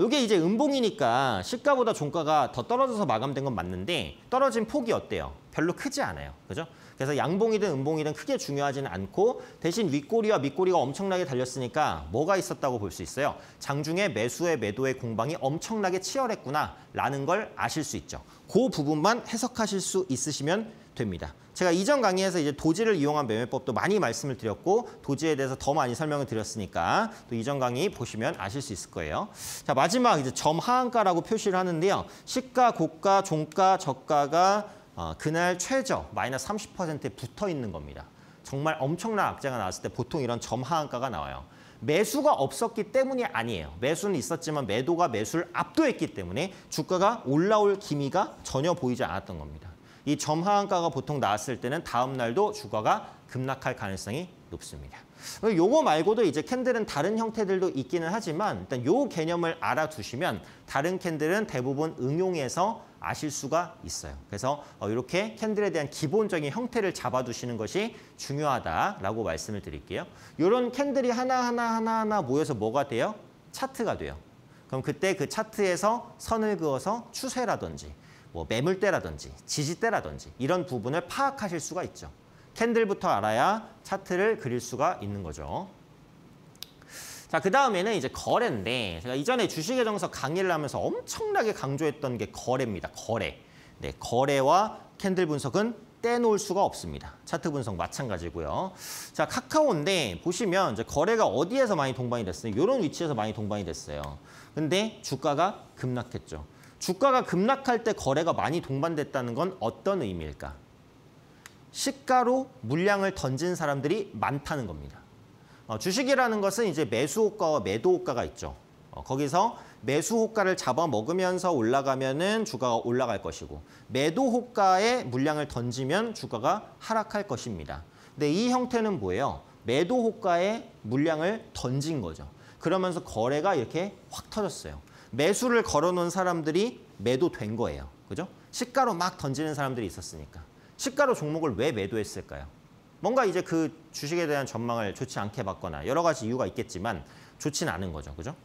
이게 이제 음봉이니까 시가보다 종가가 더 떨어져서 마감된 건 맞는데 떨어진 폭이 어때요? 별로 크지 않아요. 그죠? 그래서 양봉이든 음봉이든 크게 중요하지는 않고 대신 윗꼬리와 밑꼬리가 엄청나게 달렸으니까 뭐가 있었다고 볼 수 있어요. 장중에 매수의 매도의 공방이 엄청나게 치열했구나라는 걸 아실 수 있죠. 그 부분만 해석하실 수 있으시면 됩니다. 제가 이전 강의에서 이제 도지를 이용한 매매법도 많이 말씀을 드렸고 도지에 대해서 더 많이 설명을 드렸으니까 또 이전 강의 보시면 아실 수 있을 거예요. 자, 마지막 이제 점하한가라고 표시를 하는데요. 시가, 고가, 종가, 저가가 그날 최저 마이너스 30%에 붙어 있는 겁니다. 정말 엄청난 악재가 나왔을 때 보통 이런 점하한가가 나와요. 매수가 없었기 때문이 아니에요. 매수는 있었지만 매도가 매수를 압도했기 때문에 주가가 올라올 기미가 전혀 보이지 않았던 겁니다. 이 점하한가가 보통 나왔을 때는 다음 날도 주가가 급락할 가능성이 높습니다. 요거 말고도 이제 캔들은 다른 형태들도 있기는 하지만 일단 요 개념을 알아두시면 다른 캔들은 대부분 응용해서 아실 수가 있어요. 그래서 이렇게 캔들에 대한 기본적인 형태를 잡아두시는 것이 중요하다라고 말씀을 드릴게요. 이런 캔들이 하나 모여서 뭐가 돼요? 차트가 돼요. 그럼 그때 그 차트에서 선을 그어서 추세라든지 뭐 매물대라든지 지지대라든지 이런 부분을 파악하실 수가 있죠. 캔들부터 알아야 차트를 그릴 수가 있는 거죠. 자, 그 다음에는 이제 거래인데 제가 이전에 주식의 정석 강의를 하면서 엄청나게 강조했던 게 거래입니다. 거래. 네, 거래와 캔들 분석은 떼놓을 수가 없습니다. 차트 분석 마찬가지고요. 자, 카카오인데 보시면 이제 거래가 어디에서 많이 동반이 됐어요? 이런 위치에서 많이 동반이 됐어요. 근데 주가가 급락했죠. 주가가 급락할 때 거래가 많이 동반됐다는 건 어떤 의미일까? 시가로 물량을 던진 사람들이 많다는 겁니다. 주식이라는 것은 이제 매수 호가와 매도 호가가 있죠. 거기서 매수 호가를 잡아먹으면서 올라가면은 주가가 올라갈 것이고 매도 호가에 물량을 던지면 주가가 하락할 것입니다. 근데 이 형태는 뭐예요? 매도 호가에 물량을 던진 거죠. 그러면서 거래가 이렇게 확 터졌어요. 매수를 걸어놓은 사람들이 매도된 거예요. 그죠? 시가로 막 던지는 사람들이 있었으니까. 시가로 종목을 왜 매도했을까요? 뭔가 이제 그 주식에 대한 전망을 좋지 않게 봤거나 여러 가지 이유가 있겠지만 좋진 않은 거죠. 그죠?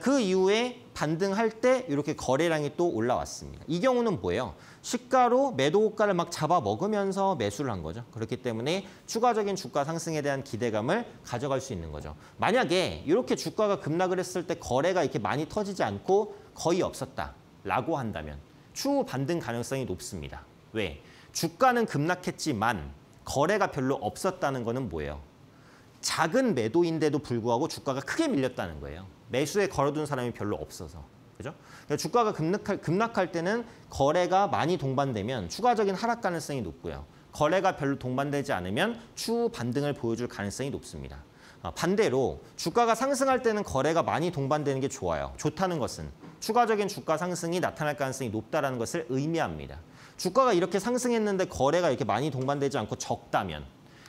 그 이후에 반등할 때 이렇게 거래량이 또 올라왔습니다. 이 경우는 뭐예요? 시가로 매도 호가를 막 잡아먹으면서 매수를 한 거죠. 그렇기 때문에 추가적인 주가 상승에 대한 기대감을 가져갈 수 있는 거죠. 만약에 이렇게 주가가 급락을 했을 때 거래가 이렇게 많이 터지지 않고 거의 없었다라고 한다면 추후 반등 가능성이 높습니다. 왜? 주가는 급락했지만 거래가 별로 없었다는 거는 뭐예요? 작은 매도인데도 불구하고 주가가 크게 밀렸다는 거예요. 매수에 걸어둔 사람이 별로 없어서. 그죠? 그러니까 주가가 급락할 때는 거래가 많이 동반되면 추가적인 하락 가능성이 높고요. 거래가 별로 동반되지 않으면 추후 반등을 보여줄 가능성이 높습니다. 반대로 주가가 상승할 때는 거래가 많이 동반되는 게 좋아요. 좋다는 것은 추가적인 주가 상승이 나타날 가능성이 높다는 것을 의미합니다. 주가가 이렇게 상승했는데 거래가 이렇게 많이 동반되지 않고 적다면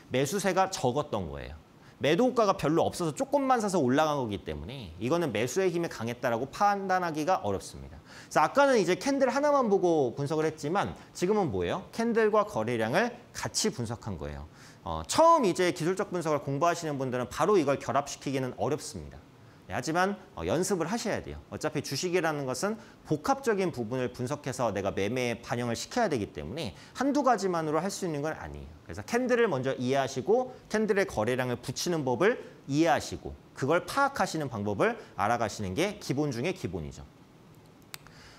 매수세가 적었던 거예요. 매도 효과가 별로 없어서 조금만 사서 올라간 거기 때문에 이거는 매수의 힘이 강했다라고 판단하기가 어렵습니다. 그래서 아까는 이제 캔들 하나만 보고 분석을 했지만 지금은 뭐예요? 캔들과 거래량을 같이 분석한 거예요. 처음 이제 기술적 분석을 공부하시는 분들은 바로 이걸 결합시키기는 어렵습니다. 하지만 연습을 하셔야 돼요. 어차피 주식이라는 것은 복합적인 부분을 분석해서 내가 매매에 반영을 시켜야 되기 때문에 한두 가지만으로 할 수 있는 건 아니에요. 그래서 캔들을 먼저 이해하시고 캔들의 거래량을 붙이는 법을 이해하시고 그걸 파악하시는 방법을 알아가시는 게 기본 중에 기본이죠.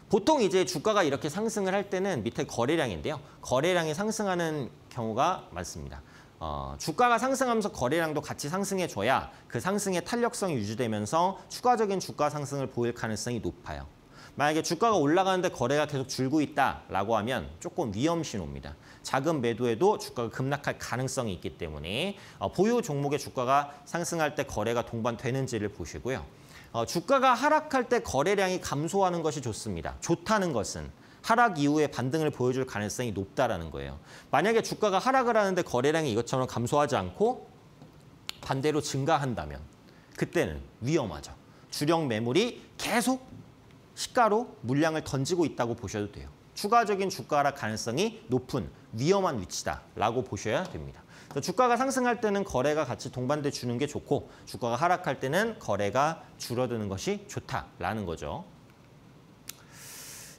보통 이제 주가가 이렇게 상승을 할 때는 밑에 거래량인데요. 거래량이 상승하는 경우가 많습니다. 주가가 상승하면서 거래량도 같이 상승해줘야 그 상승의 탄력성이 유지되면서 추가적인 주가 상승을 보일 가능성이 높아요. 만약에 주가가 올라가는데 거래가 계속 줄고 있다라고 하면 조금 위험신호입니다. 작은 매도에도 주가가 급락할 가능성이 있기 때문에 보유 종목의 주가가 상승할 때 거래가 동반되는지를 보시고요. 주가가 하락할 때 거래량이 감소하는 것이 좋습니다. 좋다는 것은 하락 이후에 반등을 보여줄 가능성이 높다라는 거예요. 만약에 주가가 하락을 하는데 거래량이 이것처럼 감소하지 않고 반대로 증가한다면 그때는 위험하죠. 주력 매물이 계속 시가로 물량을 던지고 있다고 보셔도 돼요. 추가적인 주가 하락 가능성이 높은 위험한 위치다라고 보셔야 됩니다. 주가가 상승할 때는 거래가 같이 동반돼 주는 게 좋고 주가가 하락할 때는 거래가 줄어드는 것이 좋다라는 거죠.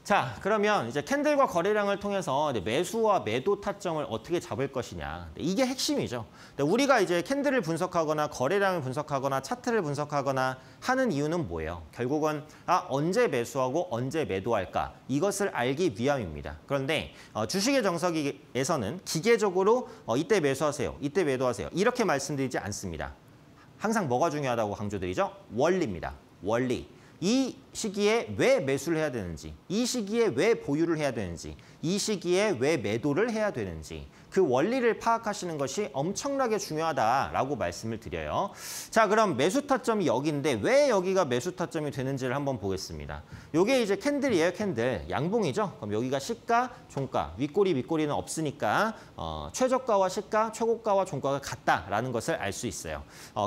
자, 그러면 이제 캔들과 거래량을 통해서 매수와 매도 타점을 어떻게 잡을 것이냐. 이게 핵심이죠. 우리가 이제 캔들을 분석하거나 거래량을 분석하거나 차트를 분석하거나 하는 이유는 뭐예요? 결국은 언제 매수하고 언제 매도할까? 이것을 알기 위함입니다. 그런데 주식의 정석에서는 기계적으로 이때 매수하세요, 이때 매도하세요 이렇게 말씀드리지 않습니다. 항상 뭐가 중요하다고 강조드리죠? 원리입니다. 원리. 이 시기에 왜 매수를 해야 되는지, 이 시기에 왜 보유를 해야 되는지, 이 시기에 왜 매도를 해야 되는지 그 원리를 파악하시는 것이 엄청나게 중요하다라고 말씀을 드려요. 자, 그럼 매수 타점이 여기인데 왜 여기가 매수 타점이 되는지를 한번 보겠습니다. 이게 이제 캔들이에요, 캔들. 양봉이죠? 그럼 여기가 시가, 종가, 윗꼬리, 밑꼬리는 없으니까 최저가와 시가, 최고가와 종가가 같다라는 것을 알 수 있어요.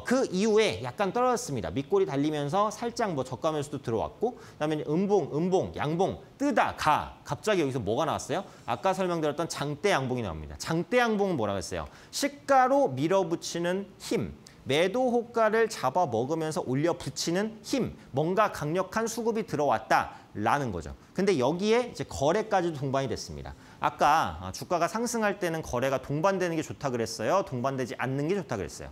그 이후에 약간 떨어졌습니다. 밑꼬리 달리면서 살짝 뭐 저가 매수도 들어왔고 그다음에 음봉, 음봉, 양봉, 뜨다, 가. 갑자기 여기서 뭐가 나왔어요? 아까 설명드렸던 장대 양봉이 나옵니다. 장대 양봉은 뭐라고 했어요? 시가로 밀어붙이는 힘, 매도 호가를 잡아먹으면서 올려붙이는 힘, 뭔가 강력한 수급이 들어왔다라는 거죠. 근데 여기에 이제 거래까지도 동반이 됐습니다. 아까 주가가 상승할 때는 거래가 동반되는 게 좋다 그랬어요? 동반되지 않는 게 좋다 그랬어요?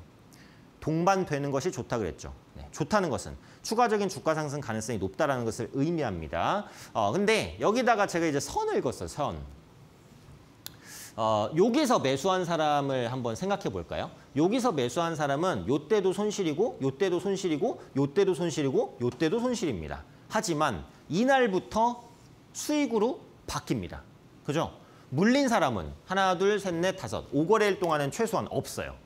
동반되는 것이 좋다 그랬죠. 네, 좋다는 것은 추가적인 주가 상승 가능성이 높다라는 것을 의미합니다. 근데 여기다가 제가 이제 선을 그었어요, 선. 여기서 매수한 사람을 한번 생각해 볼까요? 여기서 매수한 사람은 요때도 손실이고, 요때도 손실이고, 요때도 손실이고, 요때도 손실입니다. 하지만 이날부터 수익으로 바뀝니다. 그죠? 물린 사람은 하나, 둘, 셋, 넷, 다섯, 5거래일 동안은 최소한 없어요.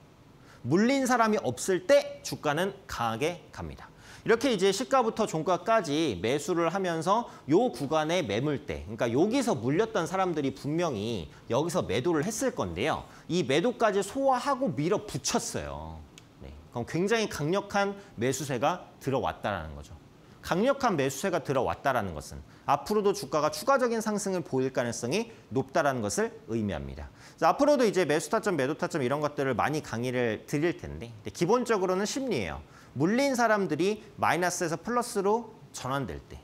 물린 사람이 없을 때 주가는 강하게 갑니다. 이렇게 이제 시가부터 종가까지 매수를 하면서 요 구간에 매물대, 그러니까 여기서 물렸던 사람들이 분명히 여기서 매도를 했을 건데요. 이 매도까지 소화하고 밀어붙였어요. 네, 그럼 굉장히 강력한 매수세가 들어왔다라는 거죠. 강력한 매수세가 들어왔다라는 것은 앞으로도 주가가 추가적인 상승을 보일 가능성이 높다라는 것을 의미합니다. 그래서 앞으로도 이제 매수 타점, 매도 타점 이런 것들을 많이 강의를 드릴 텐데 기본적으로는 심리예요. 물린 사람들이 마이너스에서 플러스로 전환될 때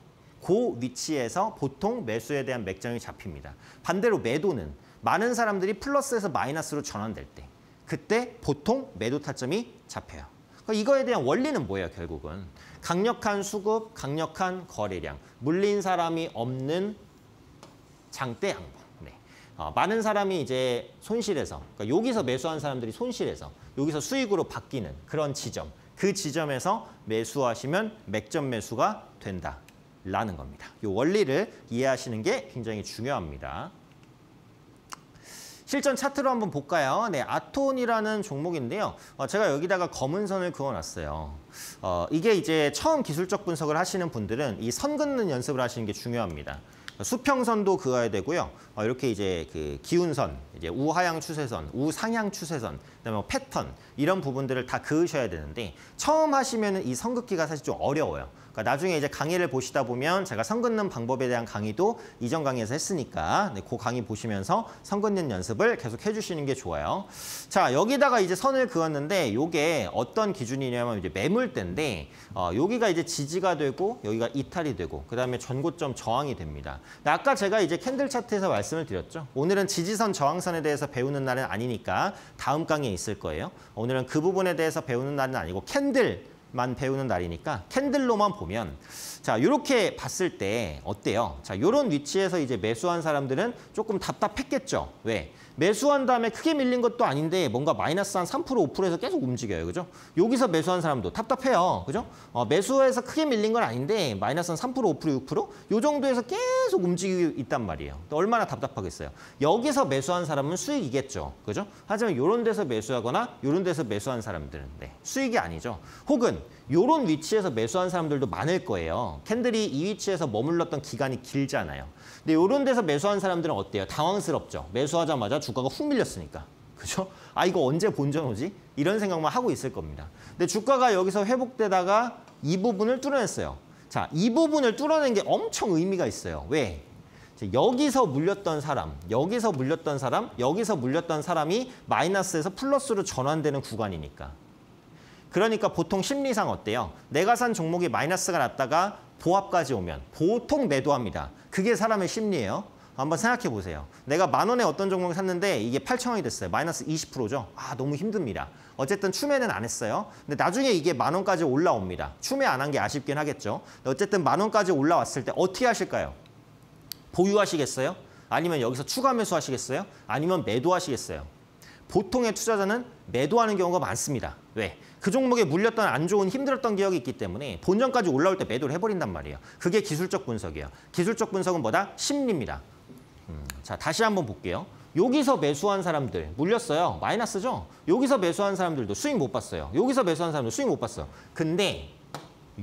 그 위치에서 보통 매수에 대한 맥점이 잡힙니다. 반대로 매도는 많은 사람들이 플러스에서 마이너스로 전환될 때 그때 보통 매도 타점이 잡혀요. 이거에 대한 원리는 뭐예요, 결국은? 강력한 수급, 강력한 거래량, 물린 사람이 없는 장대 양봉. 네. 많은 사람이 이제 손실해서, 그러니까 여기서 매수한 사람들이 손실해서 여기서 수익으로 바뀌는 그런 지점, 그 지점에서 매수하시면 맥점 매수가 된다라는 겁니다. 이 원리를 이해하시는 게 굉장히 중요합니다. 실전 차트로 한번 볼까요? 네, 아톤이라는 종목인데요. 제가 여기다가 검은 선을 그어놨어요. 이게 이제 처음 기술적 분석을 하시는 분들은 이 선 긋는 연습을 하시는 게 중요합니다. 수평선도 그어야 되고요. 이렇게 이제 그 기운선, 이제 우하향 추세선, 우상향 추세선, 그다음에 뭐 패턴 이런 부분들을 다 그으셔야 되는데 처음 하시면은 이 선 긋기가 사실 좀 어려워요. 그러니까 나중에 이제 강의를 보시다 보면 제가 선 긋는 방법에 대한 강의도 이전 강의에서 했으니까 네, 그 강의 보시면서 선 긋는 연습을 계속 해주시는 게 좋아요. 자, 여기다가 이제 선을 그었는데 이게 어떤 기준이냐면 이제 매물대인데 여기가 이제 지지가 되고 여기가 이탈이 되고 그다음에 전고점 저항이 됩니다. 아까 제가 이제 캔들 차트에서 말씀을 드렸죠. 오늘은 지지선 저항선에 대해서 배우는 날은 아니니까 다음 강의에 있을 거예요. 오늘은 그 부분에 대해서 배우는 날은 아니고 캔들만 배우는 날이니까 캔들로만 보면 자, 이렇게 봤을 때 어때요? 자, 요런 위치에서 이제 매수한 사람들은 조금 답답했겠죠. 왜? 매수한 다음에 크게 밀린 것도 아닌데 뭔가 마이너스 한 3%, 5%에서 계속 움직여요. 그죠? 여기서 매수한 사람도 답답해요. 그죠? 매수해서 크게 밀린 건 아닌데 마이너스 한 3%, 5%, 6% 요 정도에서 계속 움직이고 있단 말이에요. 얼마나 답답하겠어요. 여기서 매수한 사람은 수익이겠죠. 그죠? 하지만 요런 데서 매수하거나 요런 데서 매수한 사람들은 네, 수익이 아니죠. 혹은 요런 위치에서 매수한 사람들도 많을 거예요. 캔들이 이 위치에서 머물렀던 기간이 길잖아요. 근데 요런 데서 매수한 사람들은 어때요? 당황스럽죠. 매수하자마자 주가가 훅 밀렸으니까. 그죠? 아, 이거 언제 본전 오지? 이런 생각만 하고 있을 겁니다. 근데 주가가 여기서 회복되다가 이 부분을 뚫어냈어요. 자, 이 부분을 뚫어낸 게 엄청 의미가 있어요. 왜? 여기서 물렸던 사람, 여기서 물렸던 사람, 여기서 물렸던 사람이 마이너스에서 플러스로 전환되는 구간이니까. 그러니까 보통 심리상 어때요? 내가 산 종목이 마이너스가 났다가 보합까지 오면 보통 매도합니다. 그게 사람의 심리예요. 한번 생각해 보세요. 내가 10,000원에 어떤 종목을 샀는데 이게 8,000원이 됐어요. 마이너스 20%죠. 아, 너무 힘듭니다. 어쨌든 추매는 안 했어요. 근데 나중에 이게 10,000원까지 올라옵니다. 추매 안 한 게 아쉽긴 하겠죠. 어쨌든 10,000원까지 올라왔을 때 어떻게 하실까요? 보유하시겠어요? 아니면 여기서 추가 매수하시겠어요? 아니면 매도하시겠어요? 보통의 투자자는 매도하는 경우가 많습니다. 왜? 그 종목에 물렸던 안 좋은 힘들었던 기억이 있기 때문에 본전까지 올라올 때 매도를 해버린단 말이에요. 그게 기술적 분석이에요. 기술적 분석은 뭐다? 심리입니다. 자, 다시 한번 볼게요. 여기서 매수한 사람들 물렸어요. 마이너스죠? 여기서 매수한 사람들도 수익 못 봤어요. 여기서 매수한 사람도 수익 못 봤어요. 근데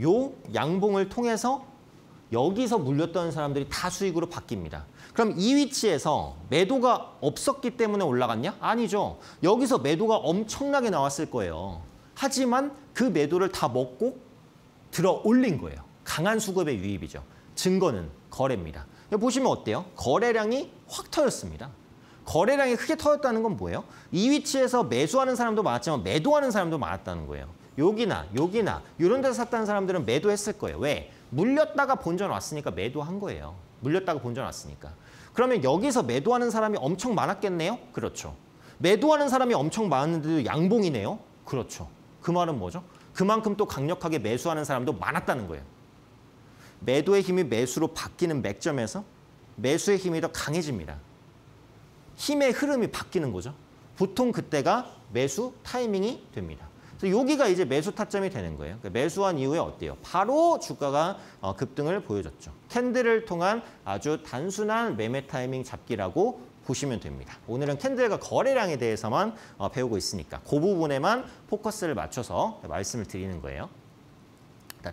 요 양봉을 통해서 여기서 물렸던 사람들이 다 수익으로 바뀝니다. 그럼 이 위치에서 매도가 없었기 때문에 올라갔냐? 아니죠. 여기서 매도가 엄청나게 나왔을 거예요. 하지만 그 매도를 다 먹고 들어 올린 거예요. 강한 수급의 유입이죠. 증거는 거래입니다. 보시면 어때요? 거래량이 확 터졌습니다. 거래량이 크게 터졌다는 건 뭐예요? 이 위치에서 매수하는 사람도 많았지만 매도하는 사람도 많았다는 거예요. 여기나 여기나 이런 데서 샀다는 사람들은 매도했을 거예요. 왜? 물렸다가 본전 왔으니까 매도한 거예요. 물렸다가 본전 왔으니까. 그러면 여기서 매도하는 사람이 엄청 많았겠네요? 그렇죠. 매도하는 사람이 엄청 많았는데도 양봉이네요? 그렇죠. 그 말은 뭐죠? 그만큼 또 강력하게 매수하는 사람도 많았다는 거예요. 매도의 힘이 매수로 바뀌는 맥점에서 매수의 힘이 더 강해집니다. 힘의 흐름이 바뀌는 거죠. 보통 그때가 매수 타이밍이 됩니다. 그래서 여기가 이제 매수 타점이 되는 거예요. 매수한 이후에 어때요? 바로 주가가 급등을 보여줬죠. 캔들을 통한 아주 단순한 매매 타이밍 잡기라고 보시면 됩니다. 오늘은 캔들과 거래량에 대해서만 배우고 있으니까 그 부분에만 포커스를 맞춰서 말씀을 드리는 거예요.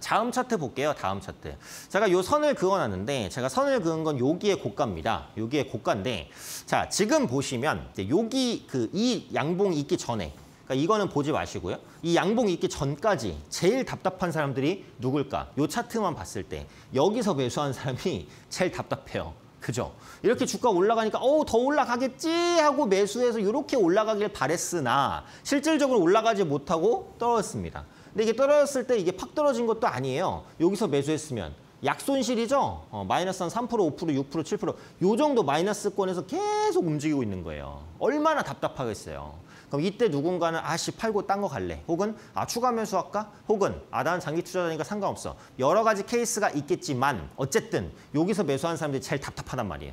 다음 차트 볼게요. 다음 차트. 제가 요 선을 그어놨는데 제가 선을 그은 건 여기에 고가입니다. 여기에 고가인데 자, 지금 보시면 여기 그 이 양봉이 있기 전에 그러니까 이거는 보지 마시고요. 이 양봉이 있기 전까지 제일 답답한 사람들이 누굴까? 요 차트만 봤을 때 여기서 매수한 사람이 제일 답답해요. 그죠? 이렇게 주가 올라가니까 더 올라가겠지 하고 매수해서 이렇게 올라가길 바랬으나 실질적으로 올라가지 못하고 떨어졌습니다. 근데 이게 떨어졌을 때 이게 팍 떨어진 것도 아니에요. 여기서 매수했으면 약손실이죠? 마이너스 한 3%, 5%, 6%, 7% 요 정도 마이너스권에서 계속 움직이고 있는 거예요. 얼마나 답답하겠어요. 그럼 이때 누군가는 아씨 팔고 딴 거 갈래. 혹은 아 추가 매수할까? 혹은 아 난 장기 투자자니까 상관없어. 여러 가지 케이스가 있겠지만 어쨌든 여기서 매수한 사람들이 제일 답답하단 말이에요.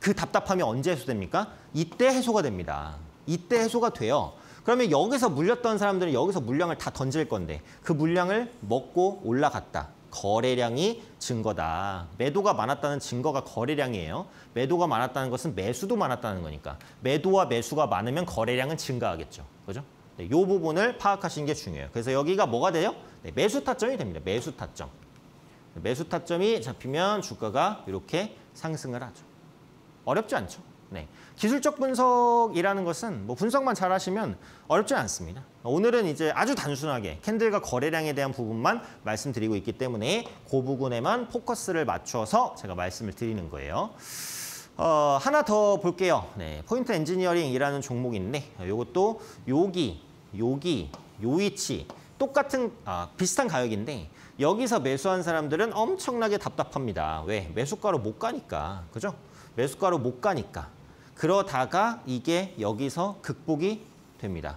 그 답답함이 언제 해소됩니까? 이때 해소가 됩니다. 이때 해소가 돼요. 그러면 여기서 물렸던 사람들은 여기서 물량을 다 던질 건데 그 물량을 먹고 올라갔다. 거래량이 증거다. 매도가 많았다는 증거가 거래량이에요. 매도가 많았다는 것은 매수도 많았다는 거니까. 매도와 매수가 많으면 거래량은 증가하겠죠. 그죠? 네, 이 부분을 파악하시는 게 중요해요. 그래서 여기가 뭐가 돼요? 네, 매수 타점이 됩니다. 매수 타점. 매수 타점이 잡히면 주가가 이렇게 상승을 하죠. 어렵지 않죠? 네. 기술적 분석이라는 것은 뭐 분석만 잘하시면 어렵지 않습니다. 오늘은 이제 아주 단순하게 캔들과 거래량에 대한 부분만 말씀드리고 있기 때문에 그 부분에만 포커스를 맞춰서 제가 말씀을 드리는 거예요. 하나 더 볼게요. 네, 포인트 엔지니어링이라는 종목이 있는데 이것도 요 위치 똑같은 비슷한 가격인데 여기서 매수한 사람들은 엄청나게 답답합니다. 왜? 매수가로 못 가니까. 그죠? 매수가로 못 가니까. 그러다가 이게 여기서 극복이 됩니다.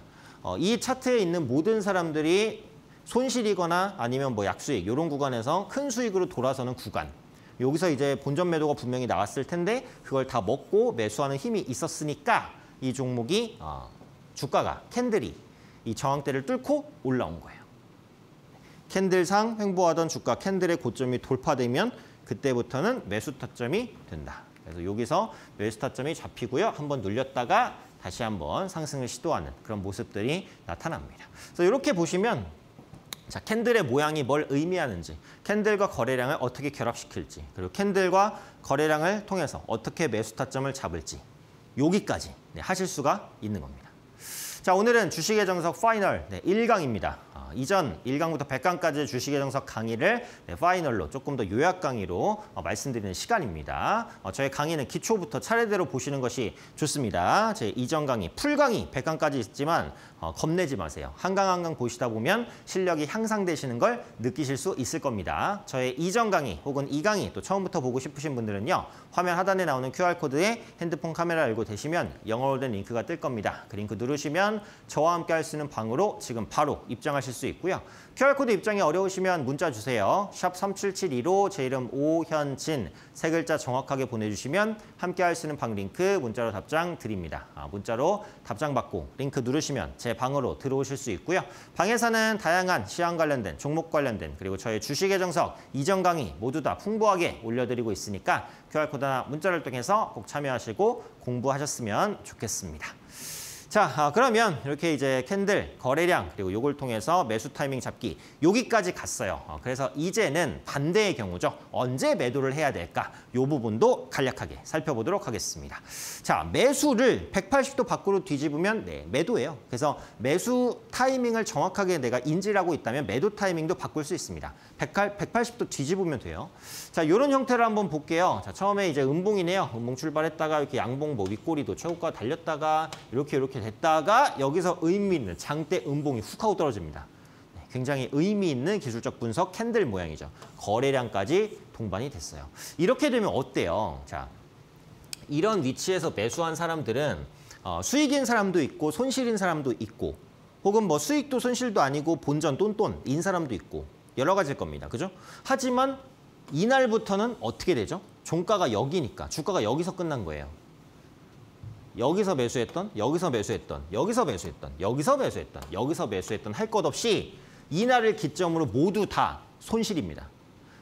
이 차트에 있는 모든 사람들이 손실이거나 아니면 뭐 약수익 이런 구간에서 큰 수익으로 돌아서는 구간. 여기서 이제 본전 매도가 분명히 나왔을 텐데 그걸 다 먹고 매수하는 힘이 있었으니까 이 종목이 주가가 캔들이 이 저항대를 뚫고 올라온 거예요. 캔들상 횡보하던 주가 캔들의 고점이 돌파되면 그때부터는 매수 타점이 된다. 그래서 여기서 매수 타점이 잡히고요. 한번 눌렸다가 다시 한번 상승을 시도하는 그런 모습들이 나타납니다. 그래서 이렇게 보시면 자, 캔들의 모양이 뭘 의미하는지, 캔들과 거래량을 어떻게 결합시킬지, 그리고 캔들과 거래량을 통해서 어떻게 매수 타점을 잡을지 여기까지 네, 하실 수가 있는 겁니다. 자, 오늘은 주식의 정석 파이널 네, 1강입니다. 이전 1강부터 100강까지 주식의 정석 강의를 네, 파이널로 조금 더 요약 강의로 말씀드리는 시간입니다. 저희 강의는 기초부터 차례대로 보시는 것이 좋습니다. 제 이전 강의, 풀 강의 100강까지 있지만 겁내지 마세요. 한강 보시다 보면 실력이 향상되시는 걸 느끼실 수 있을 겁니다. 저의 이전 강의 혹은 이 강의 또 처음부터 보고 싶으신 분들은요. 화면 하단에 나오는 QR코드에 핸드폰 카메라 열고 되시면 영어로 된 링크가 뜰 겁니다. 그 링크 누르시면 저와 함께 할 수 있는 방으로 지금 바로 입장하실 수 있고요. QR코드 입장이 어려우시면 문자 주세요. 샵 3772로 제 이름 오현진 세 글자 정확하게 보내주시면 함께 할 수 있는 방 링크 문자로 답장 드립니다. 문자로 답장 받고 링크 누르시면 제 방으로 들어오실 수 있고요. 방에서는 다양한 시황 관련된 종목 관련된 그리고 저의 주식의 정석 이전 강의 모두 다 풍부하게 올려드리고 있으니까 QR코드나 문자를 통해서 꼭 참여하시고 공부하셨으면 좋겠습니다. 자, 그러면 이렇게 이제 캔들, 거래량, 그리고 요걸 통해서 매수 타이밍 잡기 여기까지 갔어요. 그래서 이제는 반대의 경우죠. 언제 매도를 해야 될까? 요 부분도 간략하게 살펴보도록 하겠습니다. 자, 매수를 180도 밖으로 뒤집으면 네, 매도예요. 그래서 매수 타이밍을 정확하게 내가 인지를 하고 있다면 매도 타이밍도 바꿀 수 있습니다. 180도 뒤집으면 돼요. 자, 요런 형태를 한번 볼게요. 자, 처음에 이제 음봉이네요. 음봉 출발했다가 이렇게 양봉 뭐 윗꼬리도 최고가 달렸다가 이렇게 됐다가 여기서 의미 있는 장대 음봉이 훅 하고 떨어집니다. 굉장히 의미 있는 기술적 분석 캔들 모양이죠. 거래량까지 동반이 됐어요. 이렇게 되면 어때요? 자, 이런 위치에서 매수한 사람들은 수익인 사람도 있고 손실인 사람도 있고 혹은 뭐 수익도 손실도 아니고 본전 똔똔인 사람도 있고 여러 가지일 겁니다. 그죠? 하지만 이날부터는 어떻게 되죠? 종가가 여기니까 주가가 여기서 끝난 거예요. 여기서 매수했던, 여기서 매수했던, 여기서 매수했던, 여기서 매수했던, 여기서 매수했던 할 것 없이 이날을 기점으로 모두 다 손실입니다.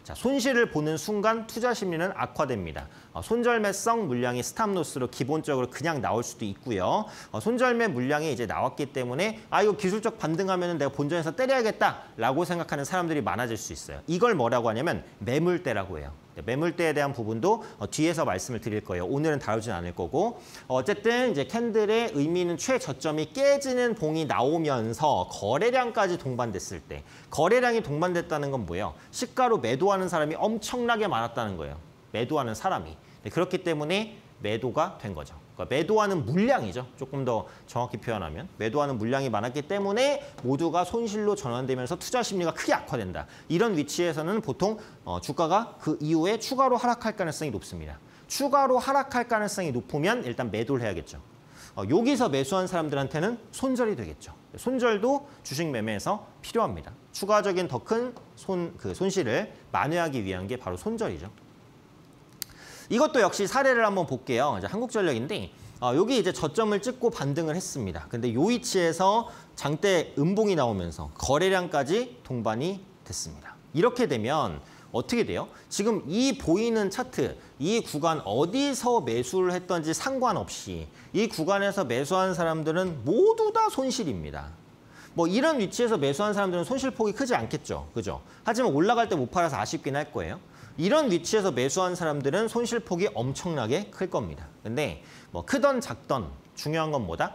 자, 손실을 보는 순간 투자 심리는 악화됩니다. 손절매성 물량이 스탑로스로 기본적으로 그냥 나올 수도 있고요. 손절매 물량이 이제 나왔기 때문에 아 이거 기술적 반등하면 내가 본전에서 때려야겠다라고 생각하는 사람들이 많아질 수 있어요. 이걸 뭐라고 하냐면 매물대라고 해요. 매물대에 대한 부분도 뒤에서 말씀을 드릴 거예요. 오늘은 다루진 않을 거고. 어쨌든 이제 캔들의 의미 있는 최저점이 깨지는 봉이 나오면서 거래량까지 동반됐을 때 거래량이 동반됐다는 건 뭐예요? 시가로 매도하는 사람이 엄청나게 많았다는 거예요. 매도하는 사람이. 그렇기 때문에 매도가 된 거죠. 그러니까 매도하는 물량이죠. 조금 더 정확히 표현하면. 매도하는 물량이 많았기 때문에 모두가 손실로 전환되면서 투자 심리가 크게 악화된다. 이런 위치에서는 보통 주가가 그 이후에 추가로 하락할 가능성이 높습니다. 추가로 하락할 가능성이 높으면 일단 매도를 해야겠죠. 여기서 매수한 사람들한테는 손절이 되겠죠. 손절도 주식 매매에서 필요합니다. 추가적인 더 큰 손실을 만회하기 위한 게 바로 손절이죠. 이것도 역시 사례를 한번 볼게요. 이제 한국전력인데 여기 이제 저점을 찍고 반등을 했습니다. 근데 이 위치에서 장대 음봉이 나오면서 거래량까지 동반이 됐습니다. 이렇게 되면 어떻게 돼요? 지금 이 보이는 차트, 이 구간 어디서 매수를 했던지 상관없이 이 구간에서 매수한 사람들은 모두 다 손실입니다. 뭐 이런 위치에서 매수한 사람들은 손실폭이 크지 않겠죠. 그죠? 하지만 올라갈 때 못 팔아서 아쉽긴 할 거예요. 이런 위치에서 매수한 사람들은 손실폭이 엄청나게 클 겁니다. 근데 뭐 크던 작던 중요한 건 뭐다?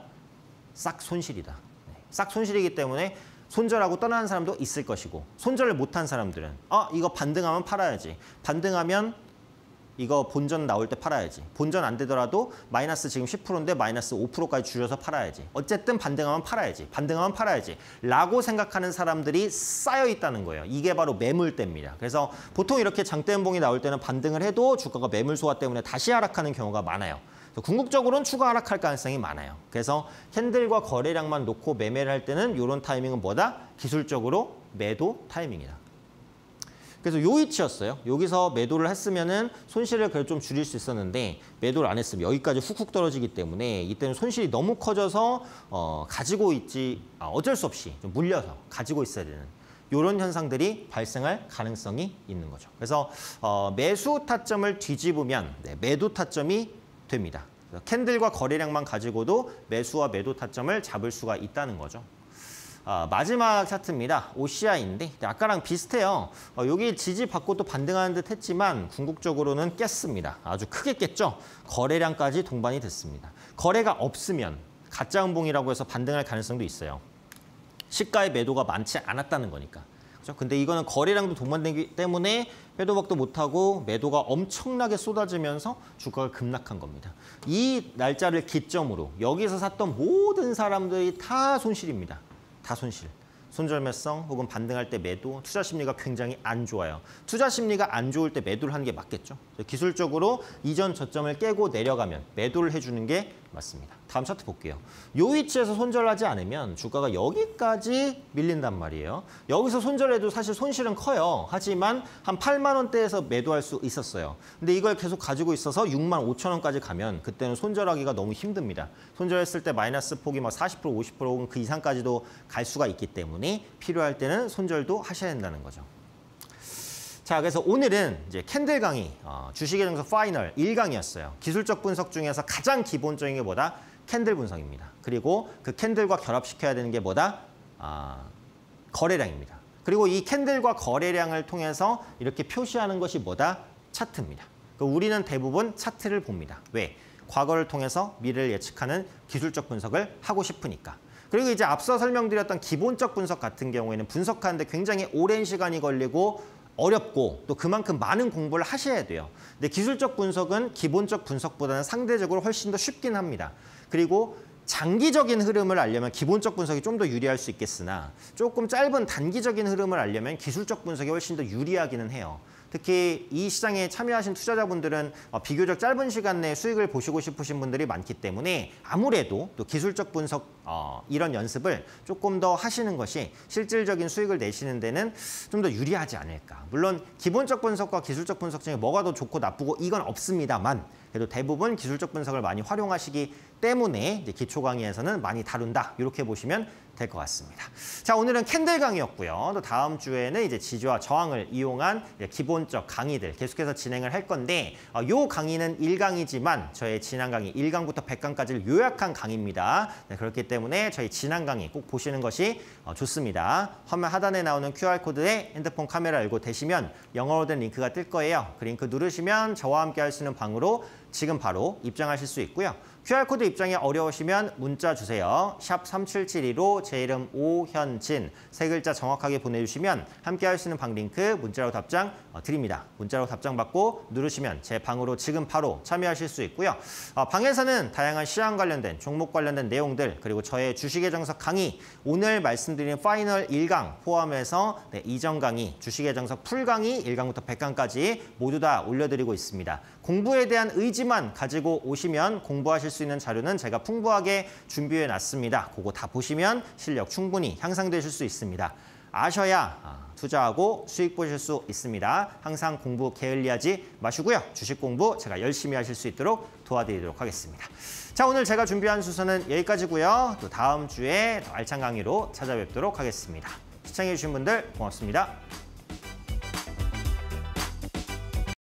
싹 손실이다. 싹 손실이기 때문에 손절하고 떠나는 사람도 있을 것이고, 손절을 못한 사람들은 이거 반등하면 팔아야지. 반등하면 이거 본전 나올 때 팔아야지. 본전 안 되더라도 마이너스 지금 10%인데 마이너스 5%까지 줄여서 팔아야지. 어쨌든 반등하면 팔아야지. 반등하면 팔아야지. 라고 생각하는 사람들이 쌓여 있다는 거예요. 이게 바로 매물대입니다. 그래서 보통 이렇게 장대 음봉이 나올 때는 반등을 해도 주가가 매물 소화 때문에 다시 하락하는 경우가 많아요. 궁극적으로는 추가 하락할 가능성이 많아요. 그래서 캔들과 거래량만 놓고 매매를 할 때는 이런 타이밍은 뭐다? 기술적으로 매도 타이밍이다. 그래서 요 위치였어요. 여기서 매도를 했으면은 손실을 그래도 좀 줄일 수 있었는데 매도를 안 했으면 여기까지 훅훅 떨어지기 때문에 이때는 손실이 너무 커져서 어쩔 수 없이 좀 물려서 가지고 있어야 되는 이런 현상들이 발생할 가능성이 있는 거죠. 그래서 매수 타점을 뒤집으면 매도 타점이 됩니다. 캔들과 거래량만 가지고도 매수와 매도 타점을 잡을 수가 있다는 거죠. 마지막 차트입니다. OCI인데 아까랑 비슷해요. 여기 지지받고 또 반등하는 듯 했지만 궁극적으로는 깼습니다. 아주 크게 깼죠. 거래량까지 동반이 됐습니다. 거래가 없으면 가짜 음봉이라고 해서 반등할 가능성도 있어요. 시가의 매도가 많지 않았다는 거니까. 그렇죠? 근데 이거는 거래량도 동반되기 때문에 빼도박도 못하고 매도가 엄청나게 쏟아지면서 주가가 급락한 겁니다. 이 날짜를 기점으로 여기서 샀던 모든 사람들이 다 손실입니다. 다 손실. 손절매성 혹은 반등할 때 매도, 투자 심리가 굉장히 안 좋아요. 투자 심리가 안 좋을 때 매도를 하는 게 맞겠죠. 기술적으로 이전 저점을 깨고 내려가면 매도를 해주는 게 맞습니다. 다음 차트 볼게요. 이 위치에서 손절하지 않으면 주가가 여기까지 밀린단 말이에요. 여기서 손절해도 사실 손실은 커요. 하지만 한 8만 원대에서 매도할 수 있었어요. 근데 이걸 계속 가지고 있어서 6만 5천 원까지 가면 그때는 손절하기가 너무 힘듭니다. 손절했을 때 마이너스 폭이 막 40%, 50% 혹은 그 이상까지도 갈 수가 있기 때문에 필요할 때는 손절도 하셔야 된다는 거죠. 자, 그래서 오늘은 이제 캔들 강의, 주식의 정석 파이널 1강이었어요. 기술적 분석 중에서 가장 기본적인 게 뭐다? 캔들 분석입니다. 그리고 그 캔들과 결합시켜야 되는 게 뭐다? 거래량입니다. 그리고 이 캔들과 거래량을 통해서 이렇게 표시하는 것이 뭐다? 차트입니다. 그러니까 우리는 대부분 차트를 봅니다. 왜? 과거를 통해서 미래를 예측하는 기술적 분석을 하고 싶으니까. 그리고 이제 앞서 설명드렸던 기본적 분석 같은 경우에는 분석하는데 굉장히 오랜 시간이 걸리고 어렵고 또 그만큼 많은 공부를 하셔야 돼요. 근데 기술적 분석은 기본적 분석보다는 상대적으로 훨씬 더 쉽긴 합니다. 그리고 장기적인 흐름을 알려면 기본적 분석이 좀 더 유리할 수 있겠으나 조금 짧은 단기적인 흐름을 알려면 기술적 분석이 훨씬 더 유리하기는 해요. 특히 이 시장에 참여하신 투자자분들은 비교적 짧은 시간 내에 수익을 보시고 싶으신 분들이 많기 때문에 아무래도 또 기술적 분석 이런 연습을 조금 더 하시는 것이 실질적인 수익을 내시는 데는 좀 더 유리하지 않을까. 물론 기본적 분석과 기술적 분석 중에 뭐가 더 좋고 나쁘고 이건 없습니다만 그래도 대부분 기술적 분석을 많이 활용하시기 때문에 이제 기초 강의에서는 많이 다룬다. 이렇게 보시면 될 것 같습니다. 자, 오늘은 캔들 강의였고요. 또 다음 주에는 이제 지지와 저항을 이용한 기본적 강의들 계속해서 진행을 할 건데 요 강의는 1강이지만 저의 지난 강의 1강부터 100강까지를 요약한 강의입니다. 네, 그렇기 때문에 저희 지난 강의 꼭 보시는 것이 좋습니다. 화면 하단에 나오는 QR코드에 핸드폰 카메라 열고 대시면 영어로 된 링크가 뜰 거예요. 그 링크 누르시면 저와 함께 할 수 있는 방으로 지금 바로 입장하실 수 있고요. QR코드 입장이 어려우시면 문자 주세요. 샵 3772로 제 이름 오현진 3글자 정확하게 보내주시면 함께 할 수 있는 방 링크 문자로 답장 드립니다. 문자로 답장 받고 누르시면 제 방으로 지금 바로 참여하실 수 있고요. 방에서는 다양한 시황 관련된 종목 관련된 내용들 그리고 저의 주식의 정석 강의 오늘 말씀드린 파이널 1강 포함해서 이전 강의 주식의 정석 풀 강의 1강부터 100강까지 모두 다 올려드리고 있습니다. 공부에 대한 의지만 가지고 오시면 공부하실 수 있는 자료는 제가 풍부하게 준비해놨습니다. 그거 다 보시면 실력 충분히 향상되실 수 있습니다. 아셔야 투자하고 수익 보실 수 있습니다. 항상 공부 게을리하지 마시고요. 주식 공부 제가 열심히 하실 수 있도록 도와드리도록 하겠습니다. 자, 오늘 제가 준비한 순서는 여기까지고요. 또 다음 주에 더 알찬 강의로 찾아뵙도록 하겠습니다. 시청해주신 분들 고맙습니다.